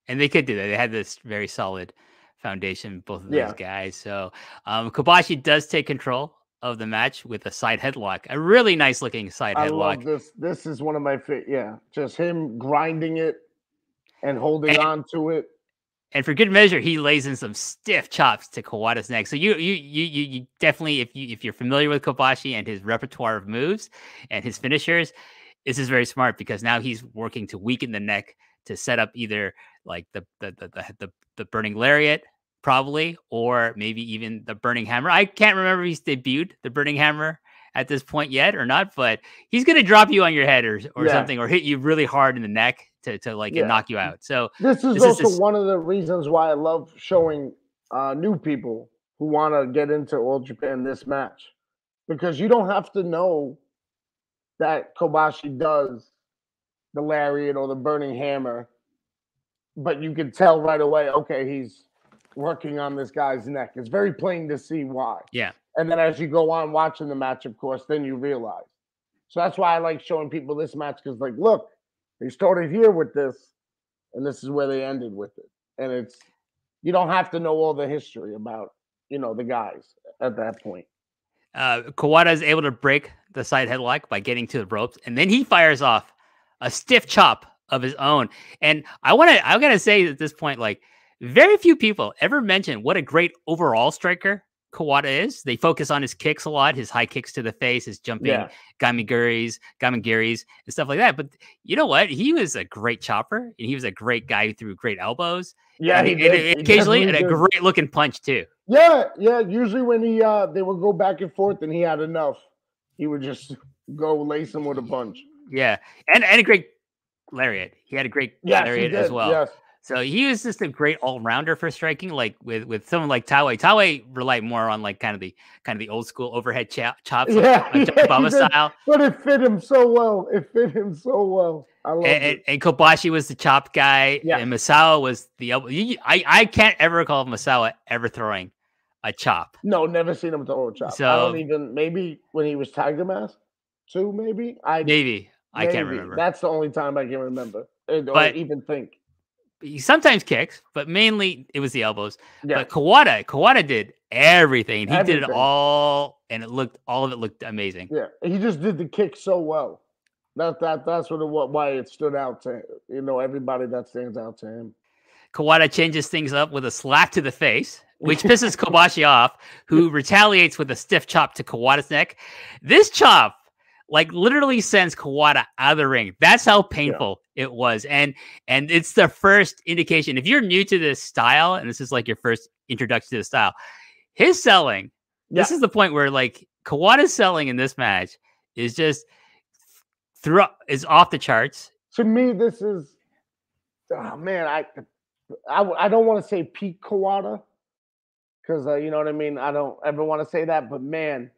And they could do that. They had this very solid foundation, both of those yeah. guys. So um, Kobashi does take control of the match with a side headlock, a really nice looking side I headlock. Love this this is one of my favorite. Yeah, just him grinding it and holding and, on to it. And for good measure, he lays in some stiff chops to Kawada's neck. So you you you you, you definitely, if you if you're familiar with Kobashi and his repertoire of moves and his finishers, this is very smart because now he's working to weaken the neck to set up either like the the the the, the, the burning lariat, probably, or maybe even the burning hammer. I can't remember if he's debuted the burning hammer at this point yet or not, but he's going to drop you on your head or, or yeah. something, or hit you really hard in the neck to, to like yeah. knock you out. So this is this also is just... one of the reasons why I love showing uh, new people who want to get into All Japan this match, because you don't have to know that Kobashi does the lariat or the burning hammer, but you can tell right away, okay, he's working on this guy's neck. It's very plain to see why. Yeah. And then as you go on watching the match, of course, then you realize. So that's why I like showing people this match, because like, look, they started here with this, and this is where they ended with it. And it's, you don't have to know all the history about, you know, the guys at that point. Uh, Kawada is able to break the side headlock by getting to the ropes, and then he fires off a stiff chop of his own. And I want to, I got to say at this point, like, very few people ever mention what a great overall striker Kawada is. They focus on his kicks a lot, his high kicks to the face, his jumping yeah. gamiguris, gamiguris, and stuff like that. But you know what? He was a great chopper, and he was a great guy who threw great elbows. Yeah, and he, he, and he occasionally, and a great looking punch too. Yeah, yeah. Usually when he uh, they would go back and forth, and he had enough, he would just go lace him with a punch. Yeah, and and a great lariat. He had a great yes, lariat as well. Yes. So he was just a great all-rounder for striking, like with, with someone like Taue. Taue relied more on like kind of the kind of the old school overhead cho chops, yeah, like, like yeah, Baba style. But it fit him so well. It fit him so well. I love and, it. And, and Kobashi was the chop guy, yeah. and Misawa was the elbow. I I can't ever recall Misawa ever throwing a chop. No, never seen him throw a chop. So I don't even maybe when he was Tiger Mask too. Maybe I maybe I maybe. can't remember. That's the only time I can remember or but, even think. He sometimes kicks, but mainly it was the elbows. Yeah. But Kawada, Kawada did everything. He everything. did it all, and it looked all of it looked amazing. Yeah, he just did the kick so well. That that that's what it, why it stood out to you know everybody that stands out to him. Kawada changes things up with a slap to the face, which pisses Kobashi off, who retaliates with a stiff chop to Kawada's neck. This chop, like, literally sends Kawada out of the ring. That's how painful yeah. it was. And and it's the first indication. If you're new to this style, and this is like your first introduction to the style, his selling, yeah. this is the point where like Kawada's selling in this match is just through is off the charts. To me, this is oh man, I I, I don't want to say peak Kawada, because uh, you know what I mean. I don't ever want to say that, but man.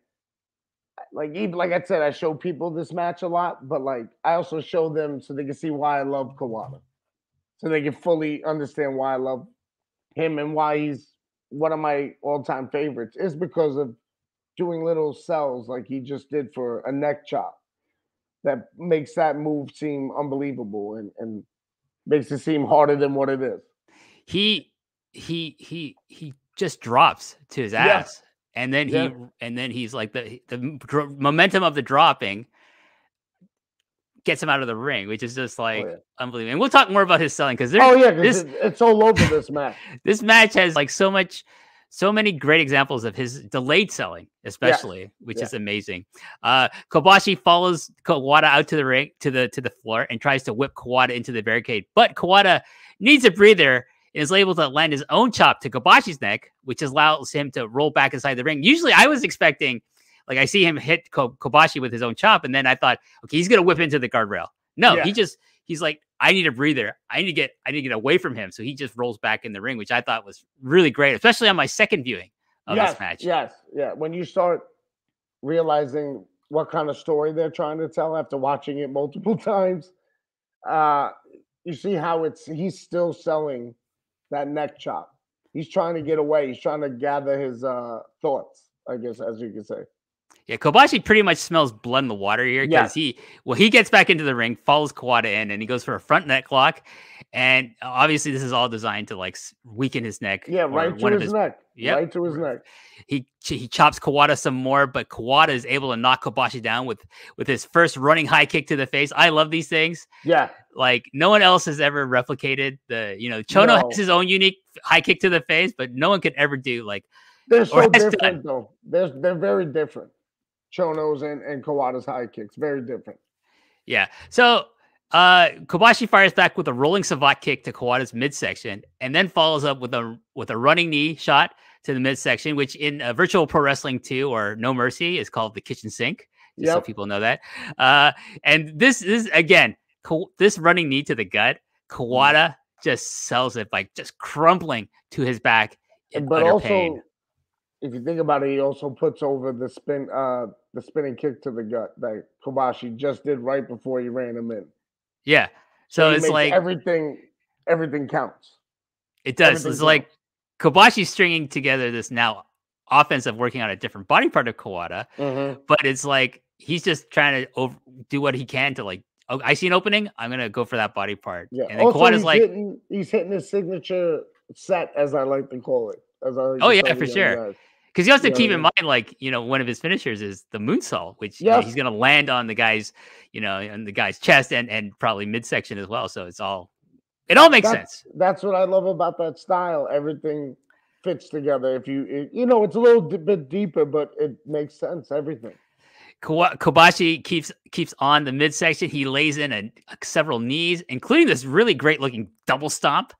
Like even like I said, I show people this match a lot, but like I also show them so they can see why I love Kawada, so they can fully understand why I love him and why he's one of my all-time favorites. It's because of doing little sells like he just did for a neck chop that makes that move seem unbelievable and and makes it seem harder than what it is. He he he he just drops to his ass. Yeah. And then he, yeah. and then he's like the the momentum of the dropping gets him out of the ring, which is just like oh, yeah. unbelievable. And we'll talk more about his selling because oh yeah, this it, it's all over this match. This match has like so much, so many great examples of his delayed selling, especially, yeah. which yeah. is amazing. Uh, Kobashi follows Kawada out to the ring to the to the floor and tries to whip Kawada into the barricade, but Kawada needs a breather. Is able to land his own chop to Kobashi's neck, which allows him to roll back inside the ring. Usually I was expecting, like I see him hit Ko Kobashi with his own chop, and then I thought, okay, he's going to whip into the guardrail. No, yeah. he just, he's like, I need a breather. I need to get, I need to get away from him. So he just rolls back in the ring, which I thought was really great, especially on my second viewing of yes, this match. Yes, yeah. When you start realizing what kind of story they're trying to tell after watching it multiple times, uh, you see how it's, he's still selling that neck chop. He's trying to get away. He's trying to gather his uh, thoughts, I guess, as you could say. Yeah, Kobashi pretty much smells blood in the water here because yeah. he, well, he gets back into the ring, follows Kawada in, and he goes for a front neck lock. And obviously, this is all designed to like weaken his neck. Yeah, right to his, his neck. Yep. Right to his neck. He he chops Kawada some more, but Kawada is able to knock Kobashi down with with his first running high kick to the face. I love these things. Yeah, like no one else has ever replicated the. You know, Chono no. has his own unique high kick to the face, but no one could ever do like. They're so different, done. though. They're they're very different. Chono's and, and Kawada's high kicks. Very different. Yeah. So uh, Kobashi fires back with a rolling savate kick to Kawada's midsection and then follows up with a with a running knee shot to the midsection, which in uh, Virtual Pro Wrestling two or No Mercy is called the kitchen sink. Just yep. so people know that. Uh, and this is, again, this running knee to the gut, Kawada mm. just sells it by just crumpling to his back in but utter also, pain. If you think about it, he also puts over the spin, uh, the spinning kick to the gut that Kobashi just did right before he ran him in. Yeah, so, so it's like everything, everything counts. It does. Everything it's counts. Like Kobashi stringing together this now offense of working on a different body part of Kawada, mm-hmm. but it's like he's just trying to over do what he can to like. Oh, I see an opening. I'm gonna go for that body part. Yeah. And then also, Kawada's he's like hitting, he's hitting his signature set, as I like to call it. As I like oh yeah, for sure. Guys. Because you have to yeah, keep in yeah. mind, like, you know, one of his finishers is the moonsault, which yes. you know, he's going to land on the guy's, you know, on the guy's chest and and probably midsection as well. So it's all, it all makes that's, sense. That's what I love about that style. Everything fits together. If you, it, you know, it's a little bit deeper, but it makes sense. Everything. Kobashi keeps keeps on the midsection. He lays in a, a, several knees, including this really great looking double stomp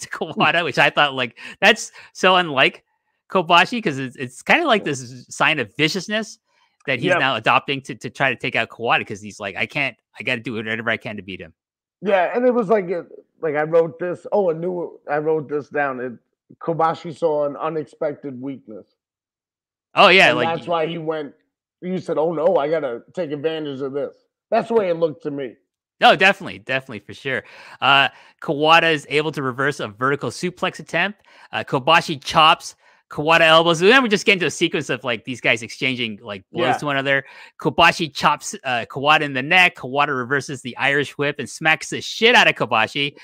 to Kawada, which I thought like that's so unlike Kobashi, because it's, it's kind of like this sign of viciousness that he's yep. now adopting to, to try to take out Kawada, because he's like, I can't, I got to do whatever I can to beat him. Yeah, and it was like, like I wrote this, oh, I knew I wrote this down. It, Kobashi saw an unexpected weakness. Oh, yeah. And like, that's why he went, you said, oh, no, I got to take advantage of this. That's the way it looked to me. No, definitely, definitely, for sure. Uh, Kawada is able to reverse a vertical suplex attempt. Uh, Kobashi chops Kawada elbows. And then we just get into a sequence of like these guys exchanging like blows yeah. to one another. Kobashi chops uh, Kawada in the neck. Kawada reverses the Irish whip and smacks the shit out of Kobashi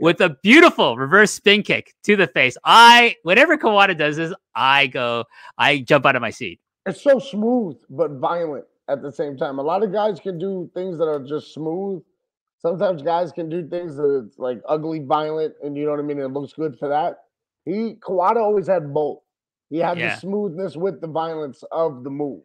with a beautiful reverse spin kick to the face. I, whenever Kawada does this, I go, I jump out of my seat. It's so smooth, but violent at the same time. A lot of guys can do things that are just smooth. Sometimes guys can do things that it's like ugly, violent, and you know what I mean? It looks good for that. He, Kawada always had both. He had yeah. the smoothness with the violence of the move.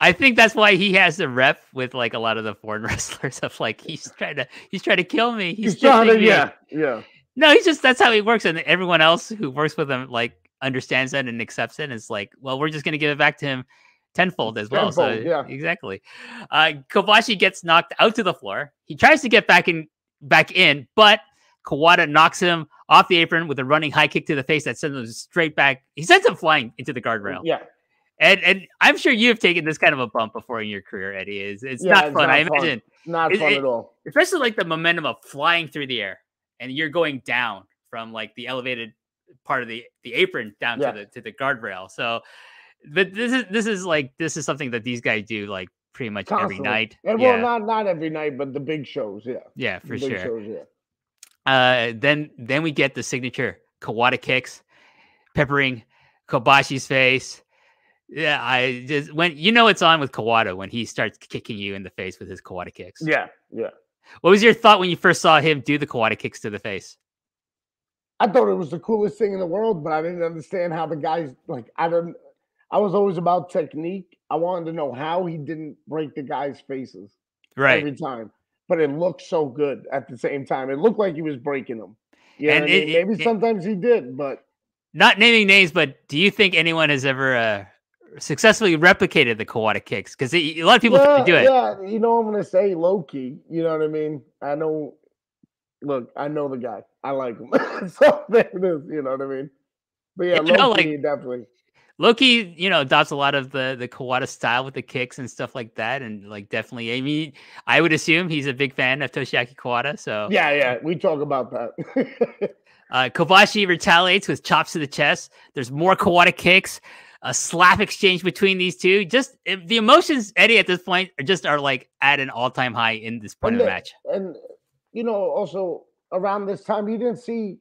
I think that's why he has the rep with like a lot of the foreign wrestlers of like he's trying to he's trying to kill me. He's, he's trying to yeah yeah. No, he's just that's how he works, and everyone else who works with him like understands that and accepts it. And it's like, well, we're just gonna give it back to him tenfold as well. Tenfold, so yeah, exactly. Uh, Kobashi gets knocked out to the floor. He tries to get back in back in, but Kawada knocks him off the apron with a running high kick to the face that sends him straight back. He sends him flying into the guardrail. Yeah. And and I'm sure you've taken this kind of a bump before in your career, Eddie. It's, it's yeah, not it's fun, not I fun. imagine. Not it, fun it, at all. Especially like the momentum of flying through the air and you're going down from like the elevated part of the, the apron down yeah. to the to the guardrail. So but this is this is like this is something that these guys do like pretty much Constantly. every night. And yeah. well not not every night, but the big shows, yeah. Yeah, for the big sure. shows, yeah. Uh, then, then we get the signature Kawada kicks, peppering Kobashi's face. Yeah, I just when you know it's on with Kawada when he starts kicking you in the face with his Kawada kicks. Yeah, yeah. What was your thought when you first saw him do the Kawada kicks to the face? I thought it was the coolest thing in the world, but I didn't understand how the guys like. I don't. I was always about technique. I wanted to know how he didn't break the guys' faces right every time. But it looked so good at the same time. It looked like he was breaking them. Yeah, and it, I mean? maybe it, sometimes he did, but not naming names. But do you think anyone has ever uh, successfully replicated the Kawada kicks? Because a lot of people yeah, do it. Yeah, you know, I'm gonna say low key. You know what I mean? I know. Look, I know the guy. I like him. So there it is. You know what I mean? But yeah, yeah low key like, definitely. Loki, you know, adopts a lot of the, the Kawada style with the kicks and stuff like that. And like, definitely, I mean, I would assume he's a big fan of Toshiaki Kawada. So yeah, yeah, we talk about that. uh, Kobashi retaliates with chops to the chest. There's more Kawada kicks. a slap exchange between these two. Just the emotions, Eddie, at this point, are just are like at an all-time high in this point and of the match. And, you know, also around this time, you didn't see,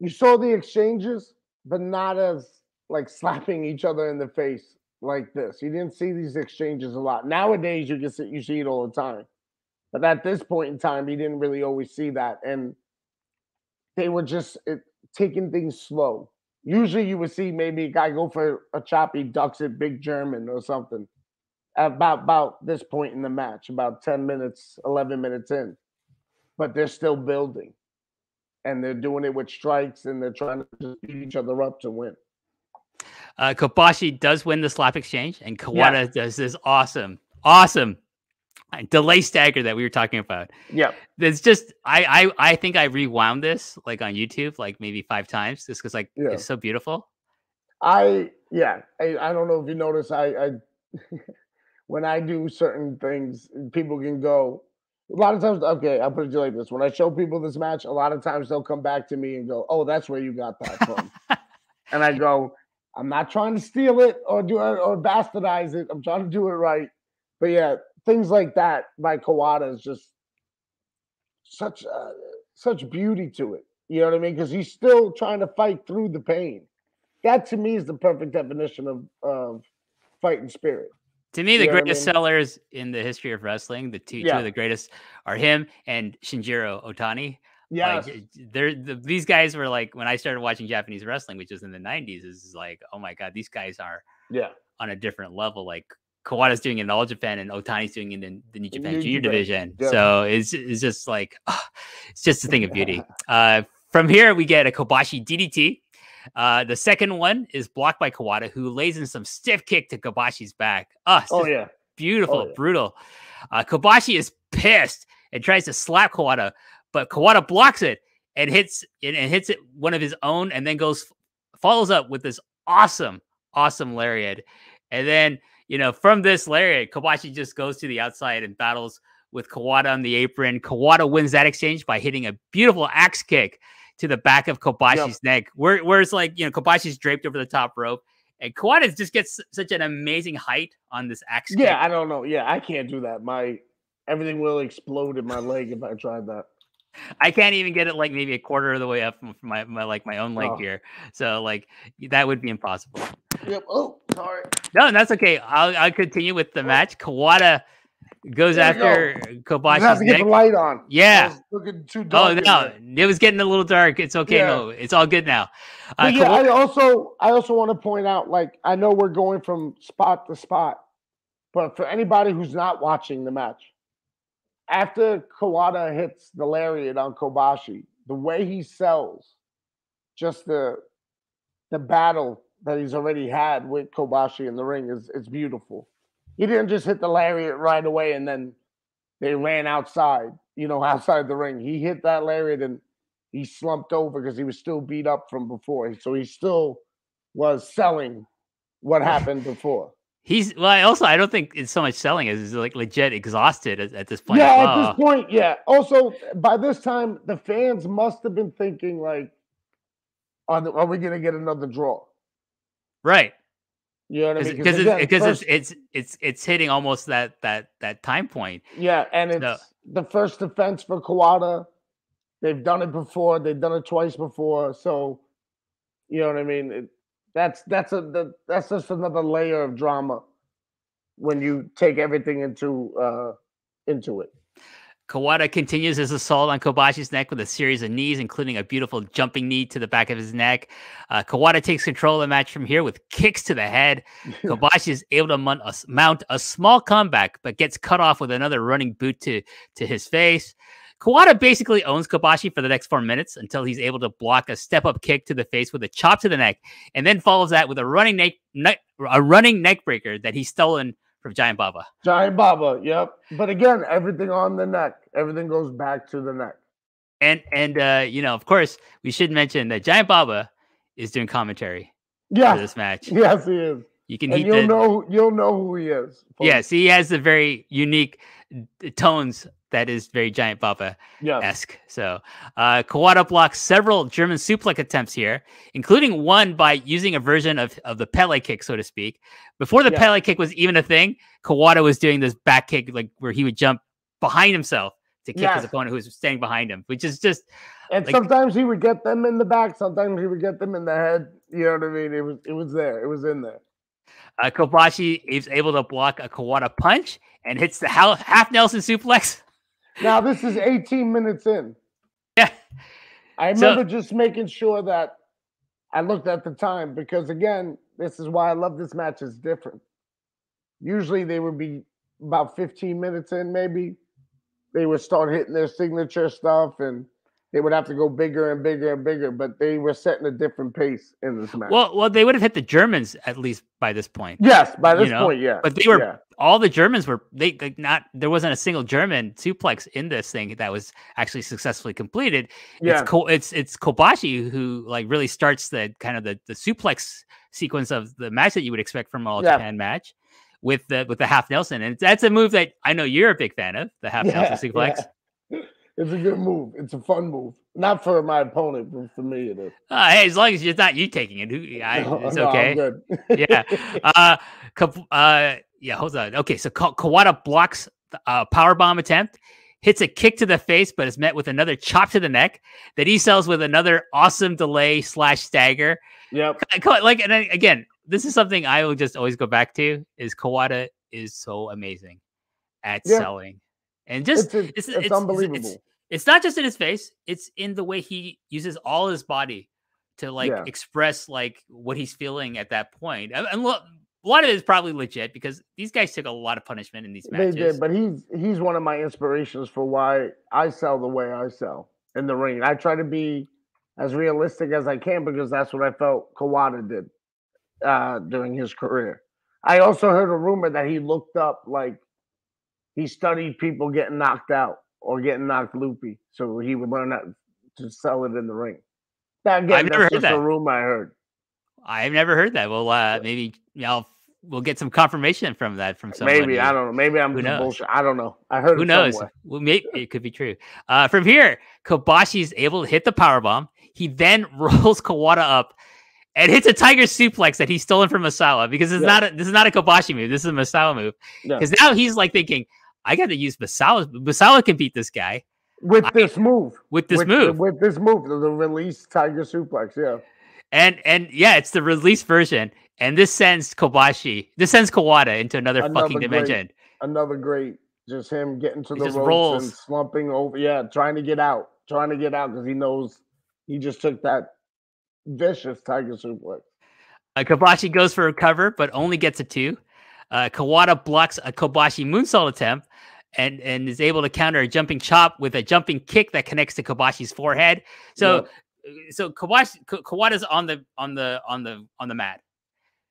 you saw the exchanges, but not as like slapping each other in the face like this. You didn't see these exchanges a lot. Nowadays, you can see, you see it all the time. But at this point in time, you didn't really always see that. And they were just it, taking things slow. Usually you would see maybe a guy go for a choppy, ducks at Big German or something about, about this point in the match, about ten minutes, eleven minutes in. But they're still building. And they're doing it with strikes, and they're trying to just beat each other up to win. Uh, Kobashi does win the slap exchange, and Kawada yeah. does this awesome, awesome delay stagger that we were talking about. Yeah, it's just I, I I think I rewound this like on YouTube like maybe five times just because like yeah. it's so beautiful. I yeah I, I don't know if you notice I, I when I do certain things, people can go a lot of times. Okay, I'll put it like this: when I show people this match, a lot of times they'll come back to me and go, "Oh, that's where you got that from," and I go, I'm not trying to steal it or do or bastardize it. I'm trying to do it right. But yeah, things like that by Kawada is just such uh, such beauty to it. You know what I mean? Because he's still trying to fight through the pain. That to me is the perfect definition of of fighting spirit. To me, you the greatest I mean? sellers in the history of wrestling, the two, yeah. two of the greatest, are him and Shinjiro Otani. Yeah, like, they're the, these guys were like when I started watching Japanese wrestling, which was in the nineties, is like, oh my god, these guys are yeah on a different level. Like Kawada's doing it in All Japan, and Otani's doing it in the New Japan New Junior Japan. Division. Yeah. So it's it's just like oh, it's just a thing of beauty. Uh, from here, we get a Kobashi D D T. Uh, the second one is blocked by Kawada, who lays in some stiff kick to Kobashi's back. Oh, oh yeah, beautiful, oh, yeah. brutal. Uh, Kobashi is pissed and tries to slap Kawada. But Kawada blocks it and hits and hits it one of his own, and then goes follows up with this awesome, awesome lariat. And then you know from this lariat, Kobashi just goes to the outside and battles with Kawada on the apron. Kawada wins that exchange by hitting a beautiful axe kick to the back of Kobashi's yep. neck, where where it's like you know Kobashi's draped over the top rope, and Kawada just gets such an amazing height on this axe. Yeah, kick. I don't know. Yeah, I can't do that. My everything will explode in my leg if I tried that. I can't even get it like maybe a quarter of the way up from my, my like my own leg oh. here, so like that would be impossible. Yep. Oh, sorry. No, that's okay. I'll I'll continue with the oh. match. Kawada goes there after go. Kobashi's. You have to get neck. the light on. Yeah. Looking too dark. Oh no, it was getting a little dark. It's okay. Yeah. No, it's all good now. Uh, yeah, Kawada I also I also want to point out, like I know we're going from spot to spot, but for anybody who's not watching the match. After Kawada hits the lariat on Kobashi, the way he sells just the the battle that he's already had with Kobashi in the ring is it's beautiful. He didn't just hit the lariat right away and then they ran outside, you know, outside the ring. He hit that lariat and he slumped over because he was still beat up from before. So he still was selling what happened before. He's well. I also I don't think it's so much selling as is like legit exhausted at, at this point. Yeah, like, wow. at this point, yeah. Also, by this time, the fans must have been thinking like, "Are, the, are we going to get another draw?" Right. You know what I mean? Because it's, it's it's it's hitting almost that that that time point. Yeah, and it's so, the first defense for Kawada. They've done it before. They've done it twice before. So, you know what I mean. It, That's that's a that's just another layer of drama when you take everything into uh, into it. Kawada continues his assault on Kobashi's neck with a series of knees, including a beautiful jumping knee to the back of his neck. Uh, Kawada takes control of the match from here with kicks to the head. Kobashi is able to mount a, mount a small comeback, but gets cut off with another running boot to to his face. Kawada basically owns Kobashi for the next four minutes until he's able to block a step-up kick to the face with a chop to the neck, and then follows that with a running neck, neck a running neck breaker that he's stolen from Giant Baba. Giant Baba, yep. But again, everything on the neck, everything goes back to the neck. And and uh, you know, of course, we should mention that Giant Baba is doing commentary yeah. for this match. Yes, he is. You can and you'll the, know you'll know who he is. Folks. Yes, he has the very unique tones that is very Giant Baba-esque. Yes. So uh, Kawada blocks several German suplex attempts here, including one by using a version of, of the Pele kick, so to speak. Before the yeah. Pele kick was even a thing, Kawada was doing this back kick, like where he would jump behind himself to kick yes. his opponent who was standing behind him, which is just... And like, sometimes he would get them in the back, sometimes he would get them in the head. You know what I mean? It was, it was there. It was in there. Uh, Kobashi is able to block a Kawada punch and hits the half Nelson suplex. Now, this is eighteen minutes in. Yeah. I remember so, just making sure that I looked at the time because, again, this is why I love this match. It's different. Usually they would be about fifteen minutes in, maybe. They would start hitting their signature stuff and they would have to go bigger and bigger and bigger, but they were setting a different pace in this match. Well, well, they would have hit the Germans at least by this point. Yes, by this you know? point, yeah. But they were yeah. all the Germans were they like not there wasn't a single German suplex in this thing that was actually successfully completed. Yeah. It's Ko, it's it's Kobashi who like really starts the kind of the, the suplex sequence of the match that you would expect from All yeah. Japan match with the with the half Nelson, and that's a move that I know you're a big fan of, the half yeah, Nelson suplex. Yeah. It's a good move. It's a fun move. Not for my opponent, but for me it is. Uh, hey, as long as it's not you taking it, I, no, it's okay. No, I'm good. yeah. Uh, uh, yeah, hold on. Okay, so Ka Kawada blocks a uh, powerbomb attempt, hits a kick to the face, but is met with another chop to the neck that he sells with another awesome delay slash stagger. Yep. Like, and again, this is something I will just always go back to, is Kawada is so amazing at yeah. selling. And just it's, it's, it's, it's unbelievable. It's, it's, it's not just in his face; it's in the way he uses all his body to like yeah. express like what he's feeling at that point. And, and look, a lot of it is probably legit because these guys took a lot of punishment in these matches. They did, but he's he's one of my inspirations for why I sell the way I sell in the ring. I try to be as realistic as I can because that's what I felt Kawada did uh, during his career. I also heard a rumor that he looked up like. He studied people getting knocked out or getting knocked loopy, so he would learn how to sell it in the ring. Now, again, I've never that's heard just that. A rumor I heard. I've never heard that. Well, uh, maybe you know, we'll get some confirmation from that from someone. Maybe who, I don't know. Maybe I'm just bullshit. I don't know. I heard. Who it knows? Well, maybe it could be true. Uh, from here, Kobashi is able to hit the powerbomb. He then rolls Kawada up. And hits a tiger suplex that he's stolen from Misawa because it's yeah. not a, this is not a Kobashi move. This is a Misawa move. Because yeah. now he's like thinking, I got to use Misawa. Misawa can beat this guy with I, this move. With this with, move. With this move, the release tiger suplex. Yeah. And and yeah, it's the release version. And this sends Kobashi. This sends Kawada into another, another fucking great, dimension. Another great, just him getting to he the ropes rolls. and slumping over. Yeah, trying to get out, trying to get out because he knows he just took that. Vicious tiger suplex. Uh, Kobashi goes for a cover, but only gets a two. Uh, Kawada blocks a Kobashi moonsault attempt and, and is able to counter a jumping chop with a jumping kick that connects to Kobashi's forehead. So, yeah. so Kobashi Kawada's on the on the on the on the mat.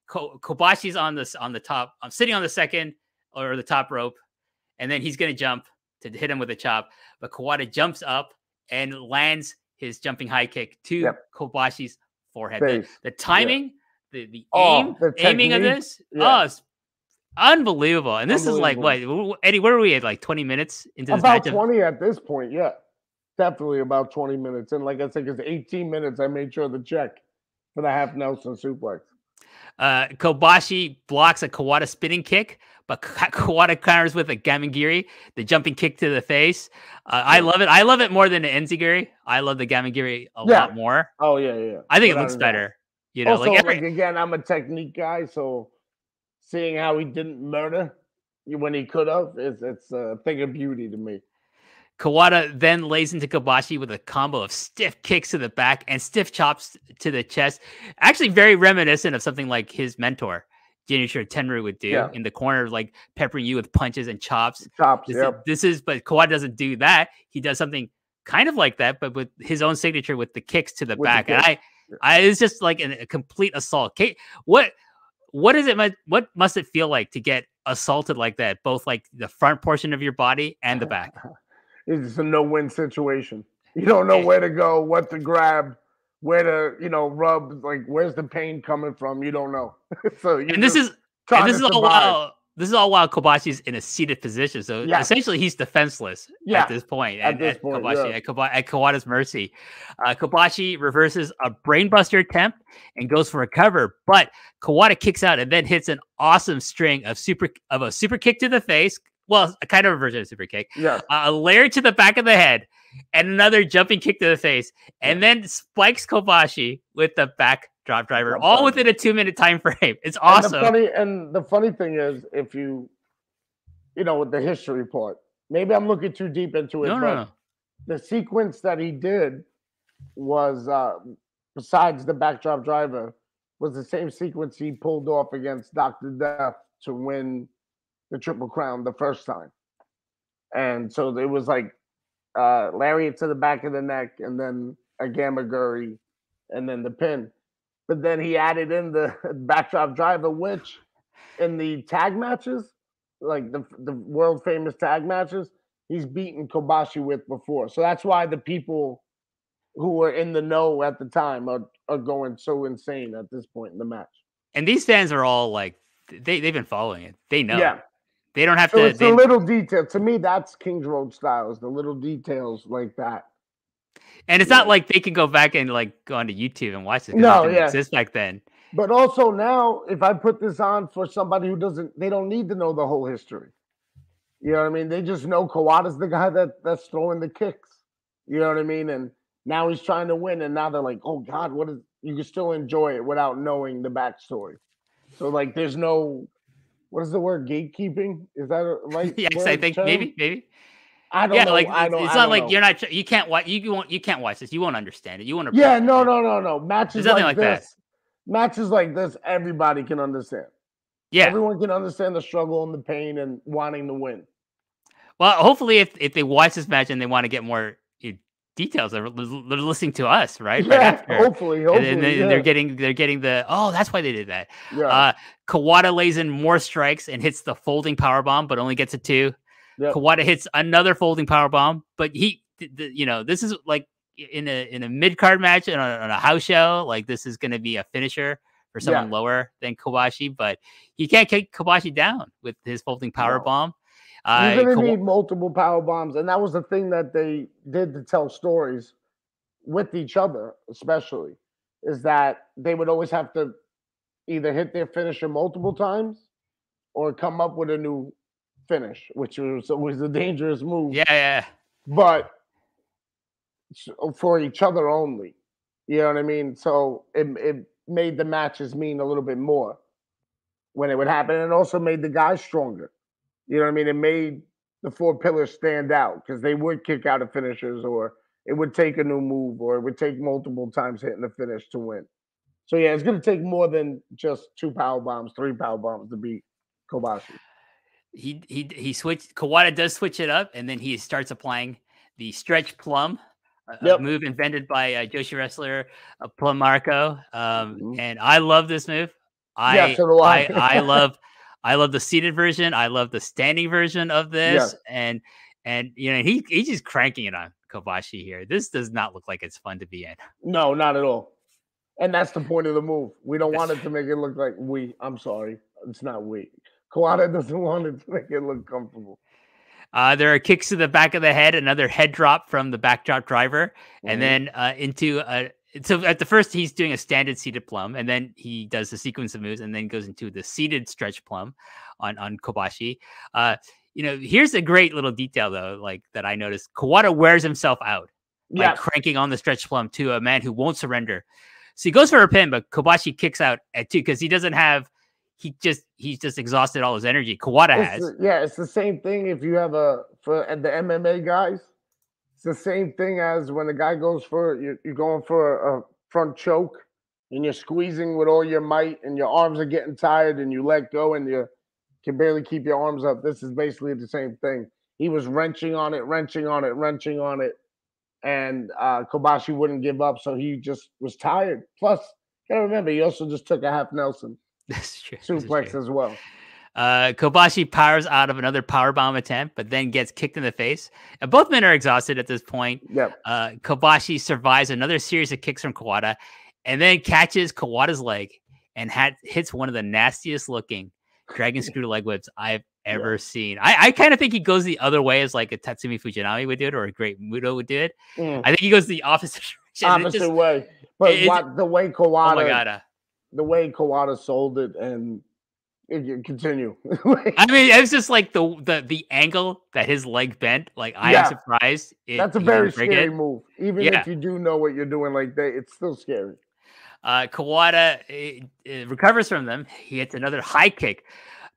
Ko, Kobashi's on this on the top. I'm sitting on the second or the top rope, and then he's gonna jump to hit him with a chop. But Kawada jumps up and lands his jumping high kick to yep. Kobashi's forehead. The, the timing, yeah. the, the aim, oh, the aiming of this, yeah. oh, it's unbelievable. And this unbelievable. is like, what, Eddie, where are we at? Like twenty minutes into this match? About twenty at this point, yeah. Definitely about twenty minutes. And like I said, it's eighteen minutes. I made sure to check for the half Nelson suplex. Uh, Kobashi blocks a Kawada spinning kick, but Kawada counters with a Gamagiri, the jumping kick to the face. Uh, I love it. I love it more than the Enzigiri. I love the Gamagiri a yeah. lot more. Oh yeah, yeah. I think but it looks better. Know. You know, also, like, every... like again, I'm a technique guy, so seeing how he didn't murder when he could have, it's it's a thing of beauty to me. Kawada then lays into Kobashi with a combo of stiff kicks to the back and stiff chops to the chest. Actually very reminiscent of something like his mentor, Genichiro Tenryu, would do yeah. in the corner, like peppering you with punches and chops. chops this, yep. this is, but Kawada doesn't do that. He does something kind of like that, but with his own signature with the kicks to the with back. The and I, I, it's just like an, a complete assault. Kate, what, what is it? What must it feel like to get assaulted like that? Both like the front portion of your body and the back. It's a no-win situation. You don't know where to go, what to grab, where to, you know, rub. Like, where's the pain coming from? You don't know. so, and this is, and this is all while This is all while Kobashi's in a seated position, so yeah. essentially he's defenseless yeah. at this point. At, at this at point, Kobashi, yeah. at, Koba at Kawada's mercy. Uh, Kobashi reverses a brainbuster attempt and goes for a cover, but Kawada kicks out and then hits an awesome string of super of a super kick to the face. Well, a kind of a version of super kick. Yeah. Uh, a layer to the back of the head, and another jumping kick to the face, and then spikes Kobashi with the back drop driver, all funny. within a two-minute time frame. It's awesome. And the, funny, and the funny thing is, if you, you know, with the history part, maybe I'm looking too deep into it, no, but no, no. the sequence that he did was, uh, besides the backdrop driver, was the same sequence he pulled off against Doctor Death to win the Triple Crown the first time. And so it was like uh, lariat to the back of the neck, and then a gamaguri, and then the pin. But then he added in the backdrop driver, which in the tag matches, like the, the world famous tag matches, he's beaten Kobashi with before. So that's why the people who were in the know at the time are, are going so insane at this point in the match. And these fans are all like, they, they've been following it. They know. Yeah. They don't have so to. It's they... the little details. To me, that's Kings Road styles, the little details like that. And it's yeah. not like they can go back and like go onto YouTube and watch it. No, it didn't yeah. exist back then. But also now, if I put this on for somebody who doesn't, they don't need to know the whole history. You know what I mean? They just know Kawada's the guy that that's throwing the kicks. You know what I mean? And now he's trying to win, and now they're like, "Oh God, what is?" You can still enjoy it without knowing the backstory. So like, there's no, what is the word? Gatekeeping? Is that a right? Yes, word I think term? maybe, maybe. I don't yeah, know. Like, I don't, it's not like know. you're not. You can't watch. You won't. You can't watch this. You won't understand it. You won't. Yeah. No. It. No. No. No. Matches like, like this. That. Matches like this. Everybody can understand. Yeah. Everyone can understand the struggle and the pain and wanting to win. Well, hopefully, if if they watch this match and they want to get more you know, details, they're, they're listening to us, right? Yeah. Right after. Hopefully. Hopefully. And, and yeah. they're getting. They're getting the. Oh, that's why they did that. Yeah. Uh, Kawada lays in more strikes and hits the folding powerbomb, but only gets a two. Yep. Kawada hits another folding powerbomb, but he, th th you know, this is like in a in a mid card match and on, on a house show, like this is going to be a finisher for someone yeah. lower than Kobashi, but he can't kick Kobashi down with his folding powerbomb. No. Uh, You're going to need multiple powerbombs, and that was the thing that they did to tell stories with each other, especially, is that they would always have to either hit their finisher multiple times or come up with a new finish, which was always a dangerous move. Yeah, yeah. But for each other only. You know what I mean? So it, it made the matches mean a little bit more when it would happen. And it also made the guys stronger. You know what I mean? It made the four pillars stand out because they would kick out of finishers, or it would take a new move, or it would take multiple times hitting the finish to win. So yeah, it's going to take more than just two power bombs, three power bombs to beat Kobashi. He he he switched. Kawada does switch it up, and then he starts applying the stretch plum, a, yep. a move invented by uh, Joshi wrestler uh, Plum Marco. Um, mm-hmm. And I love this move. I yeah, so do I. I, I love I love the seated version. I love the standing version of this. Yeah. And and you know he he's just cranking it on Kobashi here. This does not look like it's fun to be in. No, not at all. And that's the point of the move. We don't want it to make it look like we. I'm sorry, it's not we. Kawada doesn't want it to make it look comfortable. Uh, there are kicks to the back of the head, another head drop from the backdrop driver, mm-hmm. and then uh, into a. So at the first, he's doing a standard seated plum, and then he does the sequence of moves, and then goes into the seated stretch plum on on Kobashi. Uh, you know, here's a great little detail though, like that I noticed. Kawada wears himself out, yeah. like cranking on the stretch plum to a man who won't surrender. So he goes for a pin, but Kobashi kicks out at two because he doesn't have. He just he's just exhausted all his energy. Kawada it's has. The, yeah, it's the same thing if you have a for and the M M A guys. It's the same thing as when the guy goes for you're, you're going for a front choke and you're squeezing with all your might and your arms are getting tired and you let go and you can barely keep your arms up. This is basically the same thing. He was wrenching on it, wrenching on it, wrenching on it, and uh, Kobashi wouldn't give up, so he just was tired. Plus, you gotta remember he also just took a half Nelson. That's true. Suplex as well. Uh, Kobashi powers out of another powerbomb attempt, but then gets kicked in the face. And both men are exhausted at this point. Yep. Uh, Kobashi survives another series of kicks from Kawada and then catches Kawada's leg and had, hits one of the nastiest looking dragon screw leg whips I've ever yeah. seen. I, I kind of think he goes the other way as like a Tatsumi Fujinami would do it or a Great Muto would do it. Mm. I think he goes the opposite direction. Opposite just, way. But it, what, the way Kawada, oh my God, uh, the way Kawada sold it, and if you continue. I mean, it's just like the the the angle that his leg bent. Like I yeah. am surprised. It, That's a very scary it. move. Even yeah. if you do know what you're doing like that, it's still scary. Uh, Kawada it, it recovers from them. He hits another high kick,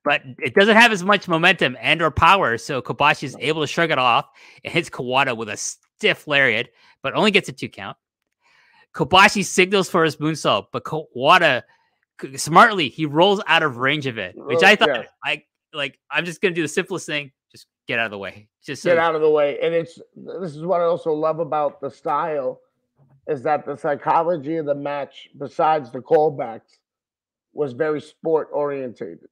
but it doesn't have as much momentum and or power. So Kobashi is able to shrug it off and hits Kawada with a stiff lariat, but only gets a two count. Kobashi signals for his moonsault, but Kawada smartly he rolls out of range of it, which I thought yeah. I like. I'm just gonna do the simplest thing: just get out of the way. Just so get out of the way. And it's this is what I also love about the style is that the psychology of the match, besides the callbacks, was very sport orientated.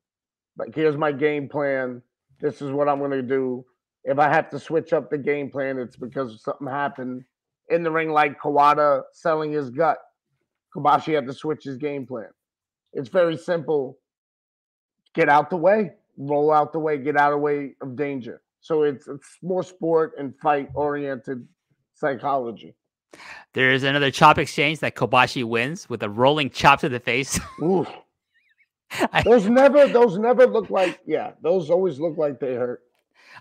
Like, here's my game plan. This is what I'm gonna do. If I have to switch up the game plan, it's because something happened in the ring, like Kawada selling his gut. Kobashi had to switch his game plan. It's very simple. Get out the way, roll out the way, get out of the way of danger. So it's, it's more sport and fight-oriented psychology. There is another chop exchange that Kobashi wins with a rolling chop to the face. Oof. I, those never, those never look like, yeah, those always look like they hurt.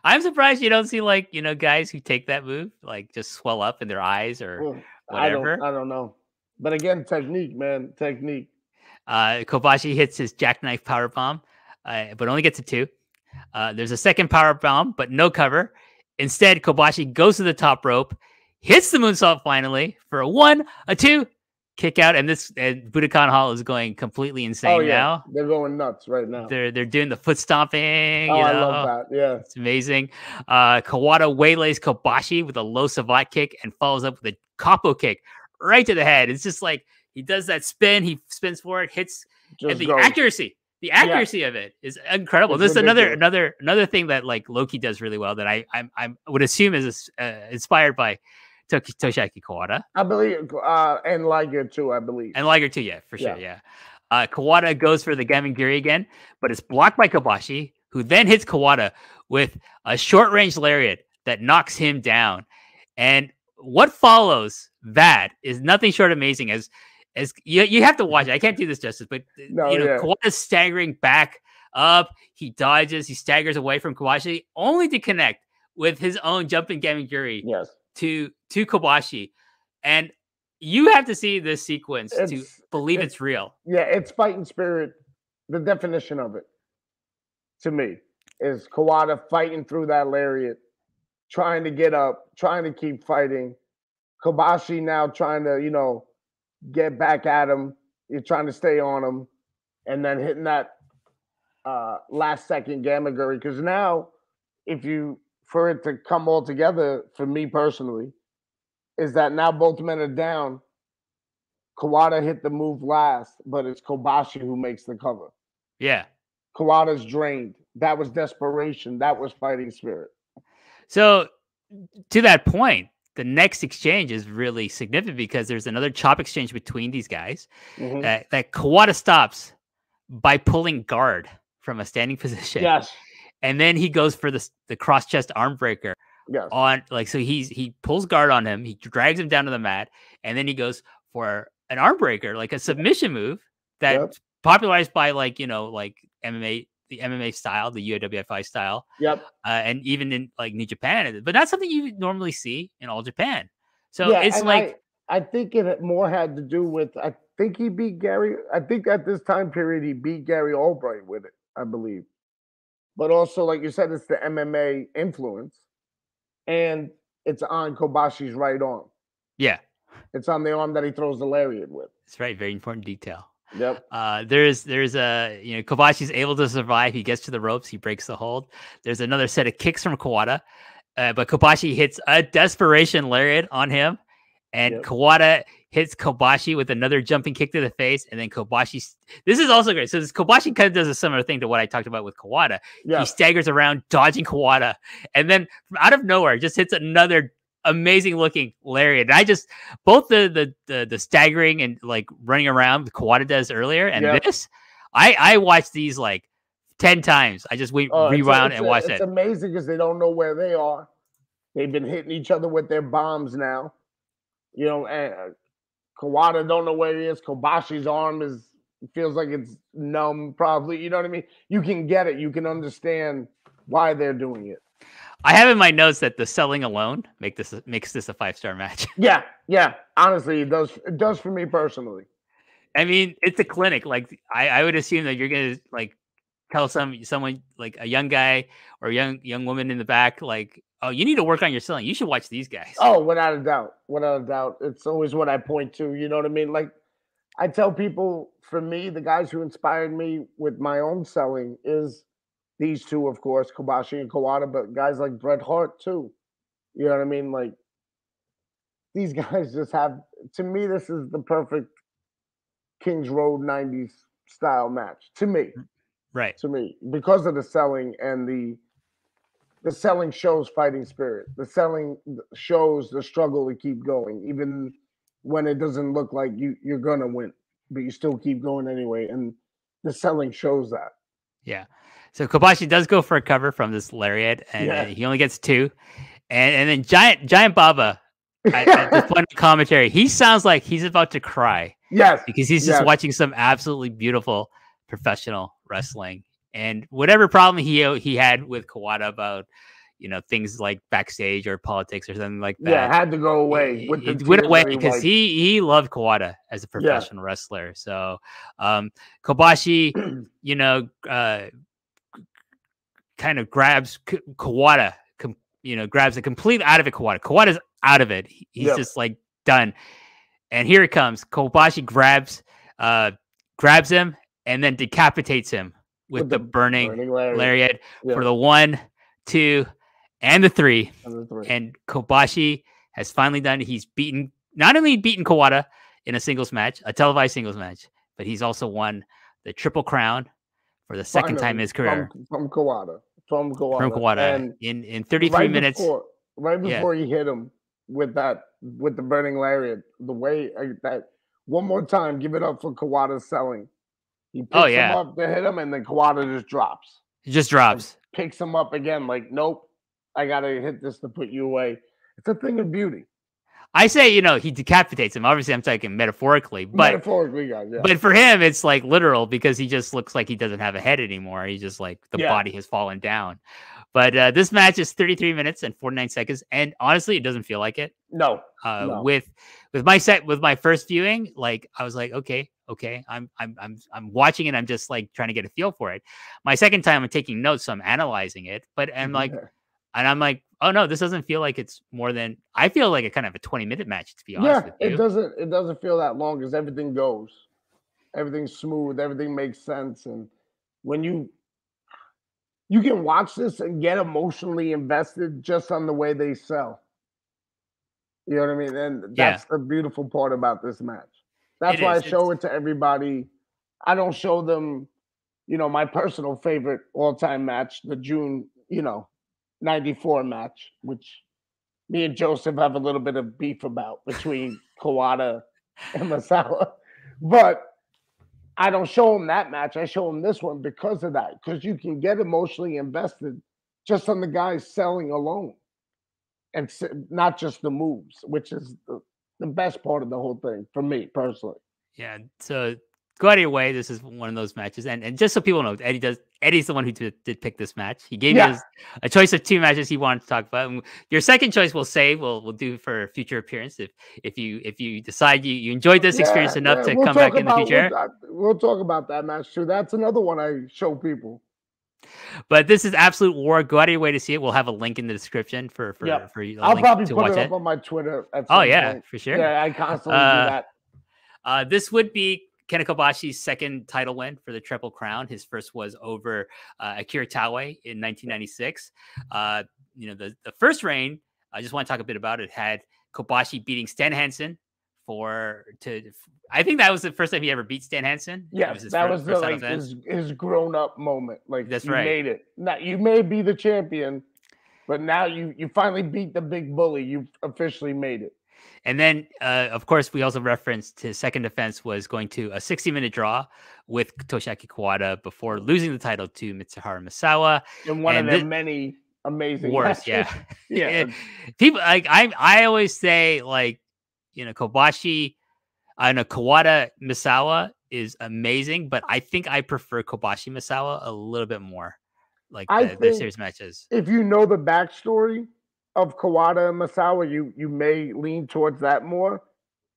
I'm surprised you don't see, like, you know, guys who take that move, like, just swell up in their eyes or Oof. whatever. I don't, I don't know. But again, technique, man, technique. Uh, Kobashi hits his jackknife powerbomb, uh, but only gets a two. Uh, there's a second powerbomb, but no cover. Instead, Kobashi goes to the top rope, hits the moonsault finally for a one, a two, kick out, and this and Budokan Hall is going completely insane oh, yeah. now. They're going nuts right now. They're they're doing the foot stomping. Oh, you know? I love that. Yeah, it's amazing. Uh, Kawada waylays Kobashi with a low savate kick and follows up with a capo kick right to the head. It's just like. He does that spin. He spins forward, hits, just and the go. accuracy, the accuracy yeah. of it is incredible. It's this ridiculous. is another another another thing that like Loki does really well that I I'm, I'm would assume is uh, inspired by Toshiaki Kawada. I believe, uh, and Liger too. I believe, and Liger too. Yeah, for sure. Yeah, yeah. Uh, Kawada goes for the Gamingiri again, but it's blocked by Kobashi, who then hits Kawada with a short range lariat that knocks him down. And what follows that is nothing short of amazing as. As you, you have to watch it. I can't do this justice, but no, you know, yeah. Kawada's staggering back up. He dodges. He staggers away from Kobashi, only to connect with his own jumping Gamingiri yes. to to Kobashi. And you have to see this sequence it's, to believe it's, it's real. Yeah, it's fighting spirit. The definition of it, to me, is Kawada fighting through that lariat, trying to get up, trying to keep fighting. Kobashi now trying to, you know, get back at him. You're trying to stay on him, and then hitting that uh, last second Gamaguri. Because now, if you for it to come all together for me personally, is that now both men are down. Kawada hit the move last, but it's Kobashi who makes the cover. Yeah, Kawada's drained. That was desperation. That was fighting spirit. So, to that point. The next exchange is really significant because there's another chop exchange between these guys mm-hmm. that, that Kawada stops by pulling guard from a standing position. Yes. And then he goes for the, the cross chest arm breaker yes. on like, so he's, he pulls guard on him. He drags him down to the mat and then he goes for an arm breaker, like a submission move that's yep. popularized by like, you know, like M M A, the M M A style, the U A W F I style, yep, uh, and even in like New Japan, but that's something you normally see in All Japan. So yeah, it's like I, I think it more had to do with I think he beat Gary. I think at this time period he beat Gary Albright with it, I believe. But also, like you said, it's the M M A influence, and it's on Kobashi's right arm. Yeah, it's on the arm that he throws the lariat with. That's right. Very important detail. Yep. Uh, there's there's a you know Kobashi's able to survive. He gets to the ropes. He breaks the hold. There's another set of kicks from Kawada, uh, but Kobashi hits a desperation lariat on him, and yep. Kawada hits Kobashi with another jumping kick to the face, and then Kobashi. This is also great. So this Kobashi kind of does a similar thing to what I talked about with Kawada. Yeah. He staggers around, dodging Kawada, and then from out of nowhere just hits another. Amazing looking lariat. And I just both the, the the the staggering and like running around Kawada does earlier, and yep. this, I I watch these like ten times. I just went oh, rewound it's a, it's and watched a, it's it. It's amazing because they don't know where they are. They've been hitting each other with their bombs now. You know, and, uh, Kawada don't know where he is. Kobashi's arm is feels like it's numb, probably. You know what I mean? You can get it. You can understand why they're doing it. I have in my notes that the selling alone make this makes this a five-star match. Yeah, yeah. Honestly, it does it does for me personally. I mean, it's a clinic. Like I, I would assume that you're gonna like tell some someone like a young guy or young young woman in the back, like, oh, you need to work on your selling. You should watch these guys. Oh, without a doubt. Without a doubt. It's always what I point to. You know what I mean? Like I tell people, for me, the guys who inspired me with my own selling is these two, of course, Kobashi and Kawada, but guys like Bret Hart, too. You know what I mean? Like, these guys just have, to me, this is the perfect Kings Road nineties style match. To me. Right. To me. Because of the selling and the, the selling shows fighting spirit. The selling shows the struggle to keep going, even when it doesn't look like you, you're going to win, but you still keep going anyway. And the selling shows that. Yeah. So Kobashi does go for a cover from this lariat, and yeah. he only gets two. And and then Giant Giant Baba, at, at this point in commentary, he sounds like he's about to cry. Yes. Because he's just yes. watching some absolutely beautiful professional wrestling. And whatever problem he he had with Kawada about, you know, things like backstage or politics or something like that. Yeah, it had to go away. It, with it went away because like... he, he loved Kawada as a professional yeah. wrestler. So um, Kobashi, you know... Uh, kind of grabs Kawada, you know, grabs it completely out of it. Kawada, Kawada's out of it. He's yep. just like done. And here it comes. Kobashi grabs, uh, grabs him, and then decapitates him with, with the, the burning, burning lariat, lariat yep. for the one, two, and the three. And the three. And Kobashi has finally done. He's beaten not only beaten Kawada in a singles match, a televised singles match, but he's also won the Triple Crown for the second finally, time in his career. From, from Kawada. From Kawada, from Kawada. And in in thirty-three right minutes, before, right before yeah. he hit him with that with the burning lariat, the way that one more time, give it up for Kawada's selling. He picks oh, yeah. him up to hit him, and then Kawada just drops. He just drops. Like, picks him up again, like nope, I gotta hit this to put you away. It's a thing of beauty. I say, you know, he decapitates him. Obviously, I'm talking metaphorically, but metaphorically, yeah, yeah. but for him, it's like literal because he just looks like he doesn't have a head anymore. He's just like the yeah. body has fallen down. But uh, this match is thirty-three minutes and forty-nine seconds, and honestly, it doesn't feel like it. No, uh, no. with with my set with my first viewing, like I was like, okay, okay, I'm I'm I'm I'm watching it. I'm just like trying to get a feel for it. My second time, I'm taking notes, so I'm analyzing it. But I'm like, yeah. and I'm like. Oh, no, this doesn't feel like it's more than... I feel like a kind of a twenty-minute match, to be honest yeah, with you. Yeah, it doesn't, it doesn't feel that long because everything goes. Everything's smooth. Everything makes sense. And when you... You can watch this and get emotionally invested just on the way they sell. You know what I mean? And that's yeah. the beautiful part about this match. That's it why is, I show it's... it to everybody. I don't show them, you know, my personal favorite all-time match, the June, you know, ninety-four match, which me and Joseph have a little bit of beef about between Kawada and Misawa. But I don't show him that match. I show him this one because of that, because you can get emotionally invested just on the guys selling alone and not just the moves, which is the, the best part of the whole thing for me personally. Yeah. So go out of your way. This is one of those matches. And and just so people know, Eddie does Eddie's the one who did, did pick this match. He gave yeah. us a choice of two matches he wanted to talk about. And your second choice, we'll say, we'll we'll do for future appearance if if you if you decide you, you enjoyed this yeah, experience enough yeah. to we'll come back about, in the future. We'll, we'll talk about that match too. That's another one I show people. But this is Absolute War. Go out of your way to see it. We'll have a link in the description for for, yep. for I'll probably to put watch it up it. on my Twitter. At some oh yeah, point. for sure. Yeah, I constantly uh, do that. Uh, this would be Kenta Kobashi's second title win for the Triple Crown. His first was over uh, Akira Taue in nineteen ninety-six. Uh, you know, the, the first reign, I just want to talk a bit about it, had Kobashi beating Stan Hansen for, to, I think that was the first time he ever beat Stan Hansen. Yeah, was that first, was the, like, his, his grown-up moment. Like, That's you right. made it. Now, you may be the champion, but now you, you finally beat the big bully. You officially made it. And then, uh, of course, we also referenced his second defense was going to a sixty-minute draw with Toshiaki Kawada before losing the title to Mitsuharu Misawa. And one and of the many amazing wars, yeah. yeah. People, like, I I always say, like, you know, Kobashi, I know Kawada Misawa is amazing, but I think I prefer Kobashi Misawa a little bit more. Like the, the series matches. If you know the backstory of Kawada and Misawa, you you may lean towards that more.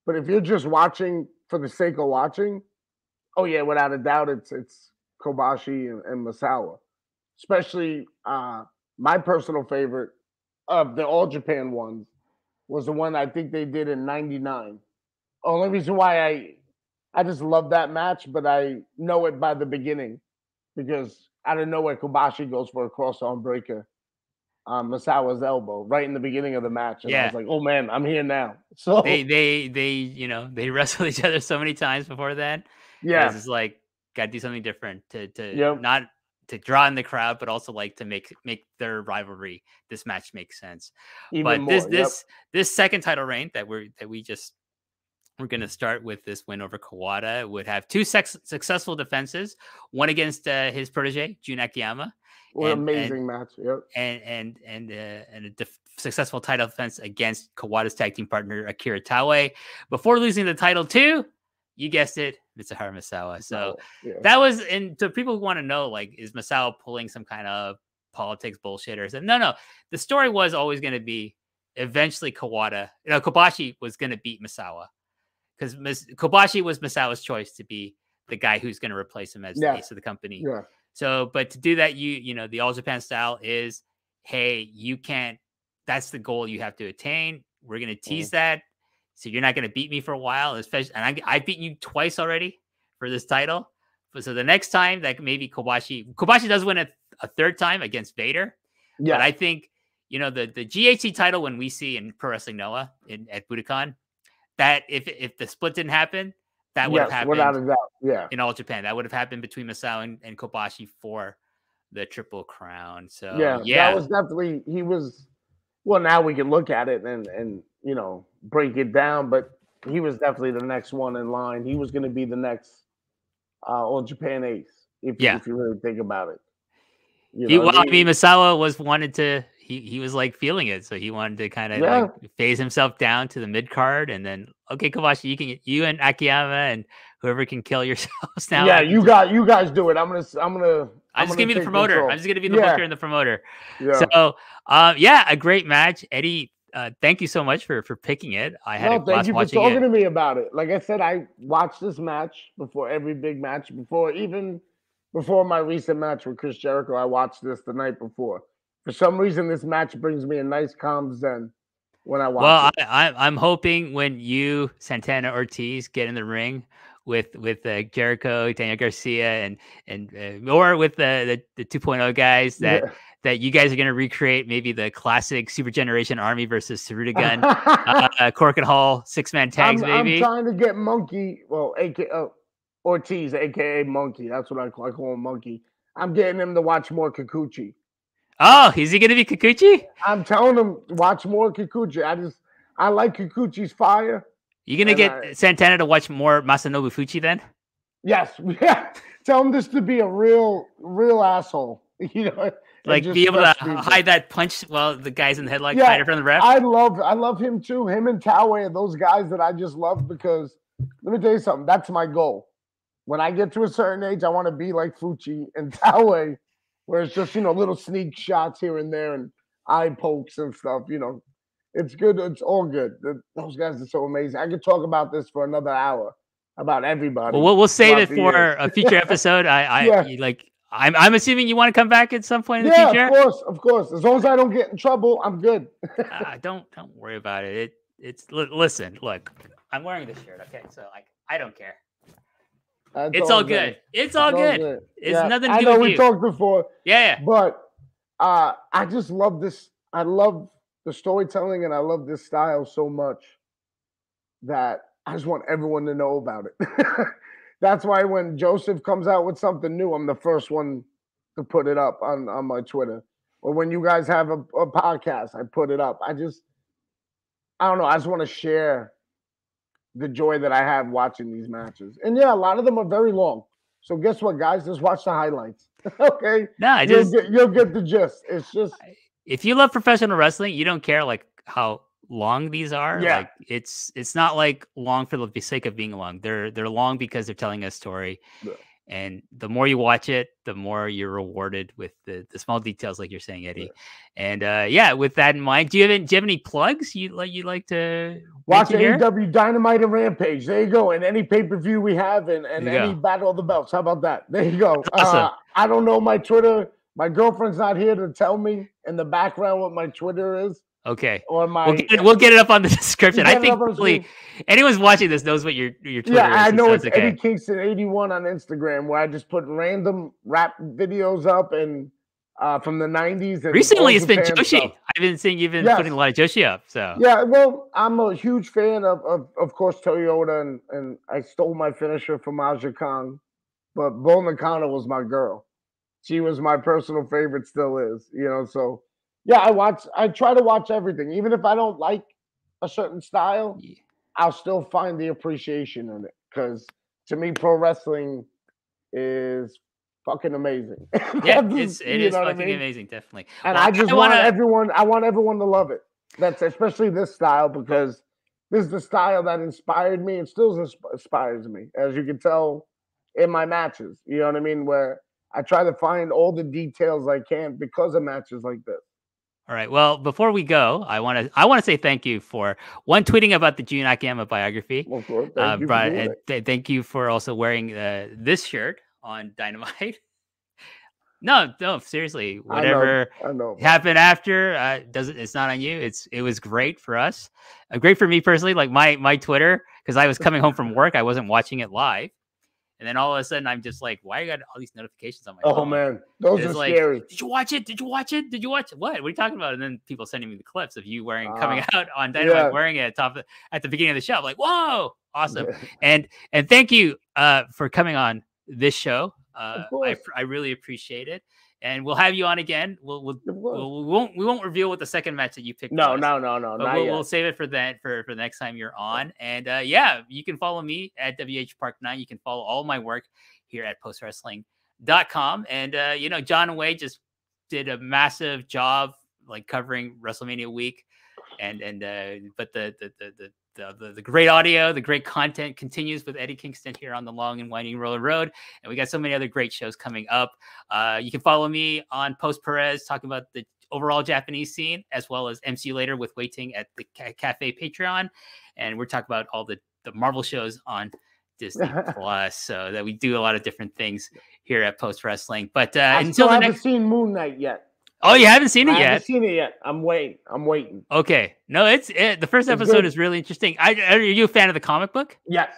But if you're just watching for the sake of watching, oh yeah, without a doubt, it's it's Kobashi and, and Misawa. Especially uh, my personal favorite of the All Japan ones was the one I think they did in ninety-nine. Only reason why I I just love that match, but I know it by the beginning because out of nowhere Kobashi goes for a cross-arm breaker on Misawa's elbow right in the beginning of the match. And yeah. I was like, oh man, I'm here now. So they they they you know they wrestled each other so many times before that. Yeah. It's like gotta do something different to to yep. not to draw in the crowd, but also like to make make their rivalry this match make sense. Even but more, this this yep. this second title reign that we're that we just We're going to start with this win over Kawada. It would have two sex successful defenses, one against uh, his protege, Jun Akiyama. What and, amazing and, match, yep. And, and, and, uh, and a def successful title defense against Kawada's tag team partner, Akira Taue, before losing the title to, you guessed it, Mitsuharu Misawa. So oh, yeah. that was, and so people want to know, like, is Misawa pulling some kind of politics bullshit or something? No, no. The story was always going to be eventually Kawada, you know, Kobashi was going to beat Misawa. Because Kobashi was Misawa's choice to be the guy who's going to replace him as yeah. the face of the company. Yeah. So, but to do that, you you know, the All Japan style is, hey, you can't. That's the goal you have to attain. We're going to tease yeah. that, so you're not going to beat me for a while. Especially, and I I've beaten you twice already for this title. But so the next time, that maybe Kobashi Kobashi does win a, a third time against Vader. Yeah. But I think you know the the G H C title when we see in Pro Wrestling Noah in at Budokan. That if if the split didn't happen, that would yes, have happened without a doubt. Yeah. in All Japan. That would have happened between Misawa and, and Kobashi for the Triple Crown. So yeah, yeah, that was definitely he was. Well, now we can look at it and and you know break it down, but he was definitely the next one in line. He was going to be the next uh, All Japan ace if yeah. if you really think about it. You he, know, well, I mean, Misawa was wanted to. He, he was like feeling it. So he wanted to kind of yeah. like phase himself down to the mid card and then, okay, Kobashi, you can, you and Akiyama and whoever can kill yourselves now. Yeah. You got, you guys do it. I'm going to, I'm going to, I'm just going to be the promoter. Control. I'm just going to be the yeah. booker and the promoter. Yeah. So, uh, yeah, a great match. Eddie, uh, thank you so much for, for picking it. I had no, a blast watching it. Thank you for talking it. to me about it. Like I said, I watched this match before every big match before, even before my recent match with Chris Jericho. I watched this the night before. For some reason, this match brings me a nice calm zen when I watch well, it. Well, I, I, I'm hoping when you, Santana Ortiz, get in the ring with with uh, Jericho, Daniel Garcia, and and uh, or with the the, the two point oh guys, that yeah. that you guys are going to recreate maybe the classic Super Generation Army versus Tsuruta Gun, uh, uh, Cork and Hall six man tags. I'm, maybe I'm trying to get Monkey, well, aka oh, Ortiz, aka Monkey. That's what I call, I call him Monkey. I'm getting him to watch more Kikuchi. Oh, is he going to be Kikuchi? I'm telling him, watch more Kikuchi. I just, I like Kikuchi's fire. You're going to get I, Santana to watch more Masanobu Fuchi then? Yes. Yeah. Tell him this to be a real, real asshole. You know, like be able to people. hide that punch while the guy's in the headlock, yeah, hide it from the ref. I love, I love him too. Him and Taue and those guys that I just love because, let me tell you something, that's my goal. When I get to a certain age, I want to be like Fuchi and Taue. Where it's just, you know, little sneak shots here and there and eye pokes and stuff, you know. It's good. It's all good. Those guys are so amazing. I could talk about this for another hour about everybody. Well, we'll save it for years. a future episode. I, I yeah. like, I'm, I'm assuming you want to come back at some point in yeah, the future? Yeah, of course, of course. As long as I don't get in trouble, I'm good. uh, don't, don't worry about it. It, it's, listen, look, I'm wearing this shirt, okay? So, like, I don't care. That's it's all, all good. good. It's all, all good. good. It's yeah. nothing to do with you. I know we talked before. Yeah. But uh, I just love this. I love the storytelling and I love this style so much that I just want everyone to know about it. That's why when Joseph comes out with something new, I'm the first one to put it up on, on my Twitter. Or when you guys have a, a podcast, I put it up. I just, I don't know. I just want to share the joy that I have watching these matches. And yeah, a lot of them are very long. So guess what, guys? Just watch the highlights. Okay. No, I just you'll get, you'll get the gist. It's just if you love professional wrestling, you don't care like how long these are. Yeah. Like, it's it's not like long for the sake of being long. They're they're long because they're telling a story. Yeah. And the more you watch it, the more you're rewarded with the, the small details, like you're saying, Eddie. Yeah. And uh, yeah, with that in mind, do you have any, do you have any plugs you like? You like to watch A E W Dynamite and Rampage? There you go. And any pay per view we have, and, and any go. Battle of the Belts. How about that? There you go. Awesome. Uh, I don't know my Twitter. My girlfriend's not here to tell me in the background what my Twitter is. Okay, or my, we'll, get it, we'll get it up on the description. I think really, anyone's watching this knows what your your Twitter yeah, is. Yeah, I know it's okay. Eddie Kingston eighty-one on Instagram, where I just put random rap videos up and uh, from the nineties. And recently, it's been Joshi. Stuff. I've been seeing you've been yes. putting a lot of Joshi up. So yeah, well, I'm a huge fan of of, of course Toyota, and and I stole my finisher from Aja Kong, but Bo Nakano was my girl. She was my personal favorite, still is. You know, so. Yeah, I watch. I try to watch everything, even if I don't like a certain style. Yeah. I'll still find the appreciation in it because, to me, pro wrestling is fucking amazing. Yeah, it's, it is fucking I mean? amazing, definitely. And well, I just I wanna... want everyone. I want everyone to love it. That's especially this style because this is the style that inspired me and still inspires me, as you can tell in my matches. You know what I mean? Where I try to find all the details I can because of matches like this. All right. Well, before we go, I want to I want to say thank you for one tweeting about the Jun Akiyama biography. Well, sure. Thank uh, you Brian, for and th thank you for also wearing uh, this shirt on Dynamite. no, no, seriously, whatever I know, I know. happened after uh, doesn't it's not on you. It's it was great for us, uh, great for me personally. Like my my Twitter, because I was coming home from work, I wasn't watching it live. And then all of a sudden, I'm just like, "Why I got all these notifications on my phone?" Oh man, those it's are like, scary. Did you watch it? Did you watch it? Did you watch it? What? What are you talking about? And then people sending me the clips of you wearing, uh, coming out on Dynamite, yeah. wearing it at top of, at the beginning of the show. I'm like, "Whoa, awesome!" Yeah. And and thank you uh, for coming on this show. Uh, I I really appreciate it. And we'll have you on again. We'll, we'll, we'll we won't we won't reveal what the second match that you picked. No, was, no, no, no. But not we'll, yet. we'll save it for that for for the next time you're on. And uh, yeah, you can follow me at W H Park nine. You can follow all my work here at post wrestling dot com. And uh, you know, John Way just did a massive job like covering WrestleMania week. And and uh, but the the the the The, the, the great audio, the great content continues with Eddie Kingston here on the Long and Winding Roller Road. And we got so many other great shows coming up. Uh, you can follow me on Post Perez talking about the overall Japanese scene, as well as M C Later with Waiting at the ca Cafe Patreon. And we're talking about all the, the Marvel shows on Disney Plus. So that we do a lot of different things here at Post Wrestling. But uh, I until the next... haven't seen Moon Knight yet. Oh, you haven't seen it I yet? I haven't seen it yet. I'm waiting. I'm waiting. Okay. No, it's it, the first it's episode good. is really interesting. I, are you a fan of the comic book? Yes.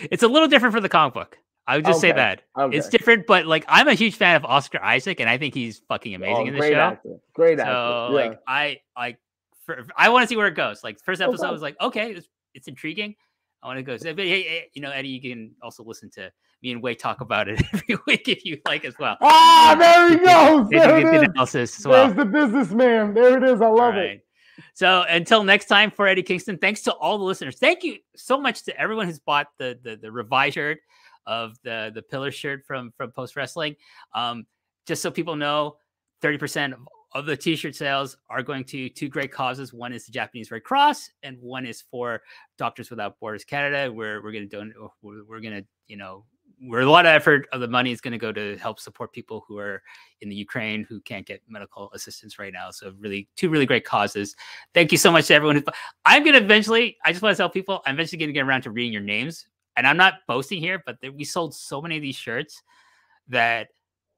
It's a little different from the comic book. I would just okay. say that. Okay. It's different, but like I'm a huge fan of Oscar Isaac, and I think he's fucking amazing oh, in this great show. Actor. Great so, actor. Yeah. Like I like for, I want to see where it goes. Like first episode okay. was like, okay, it's, it's intriguing. I want to go. But hey, hey, you know, Eddie, you can also listen to me and Wei talk about it every week if you like as well. Ah, there he goes. There it is. Analysis as well. There's the businessman. There it is. I love right. it. So until next time, for Eddie Kingston, thanks to all the listeners. Thank you so much to everyone who's bought the the, the revised shirt of the the pillar shirt from from Post Wrestling. Um, just so people know, thirty percent of of the t-shirt sales are going to two great causes. One is the Japanese Red Cross, and one is for Doctors Without Borders Canada. We're we're going to donate. We're, we're going to you know we're a lot of effort of the money is going to go to help support people who are in the Ukraine who can't get medical assistance right now. So really, two really great causes. Thank you so much to everyone. Who, I'm going to eventually. I just want to tell people I'm eventually going to get around to reading your names, and I'm not boasting here, but we sold so many of these shirts that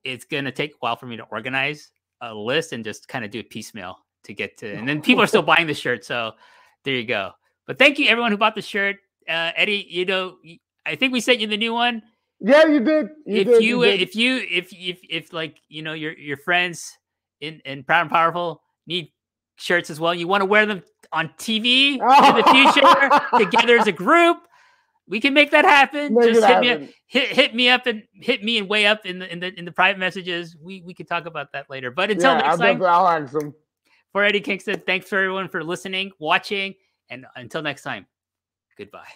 it's going to take a while for me to organize a list and just kind of do a piecemeal to get to, and then people are still buying the shirt. So there you go. But thank you everyone who bought the shirt. Uh, Eddie, you know, I think we sent you the new one. Yeah, you did. You if, did, you, you did. if you, if you, if, if like, you know, your, your friends in, in Proud and Powerful need shirts as well. You want to wear them on T V oh. in the future together as a group. We can make that happen. Make just hit happen. me up, hit, hit me up and hit me and Way up in the in the in the private messages. We we can talk about that later. But until yeah, next I'll time, I'll for Eddie Kingston, thanks for everyone for listening, watching, And until next time, goodbye.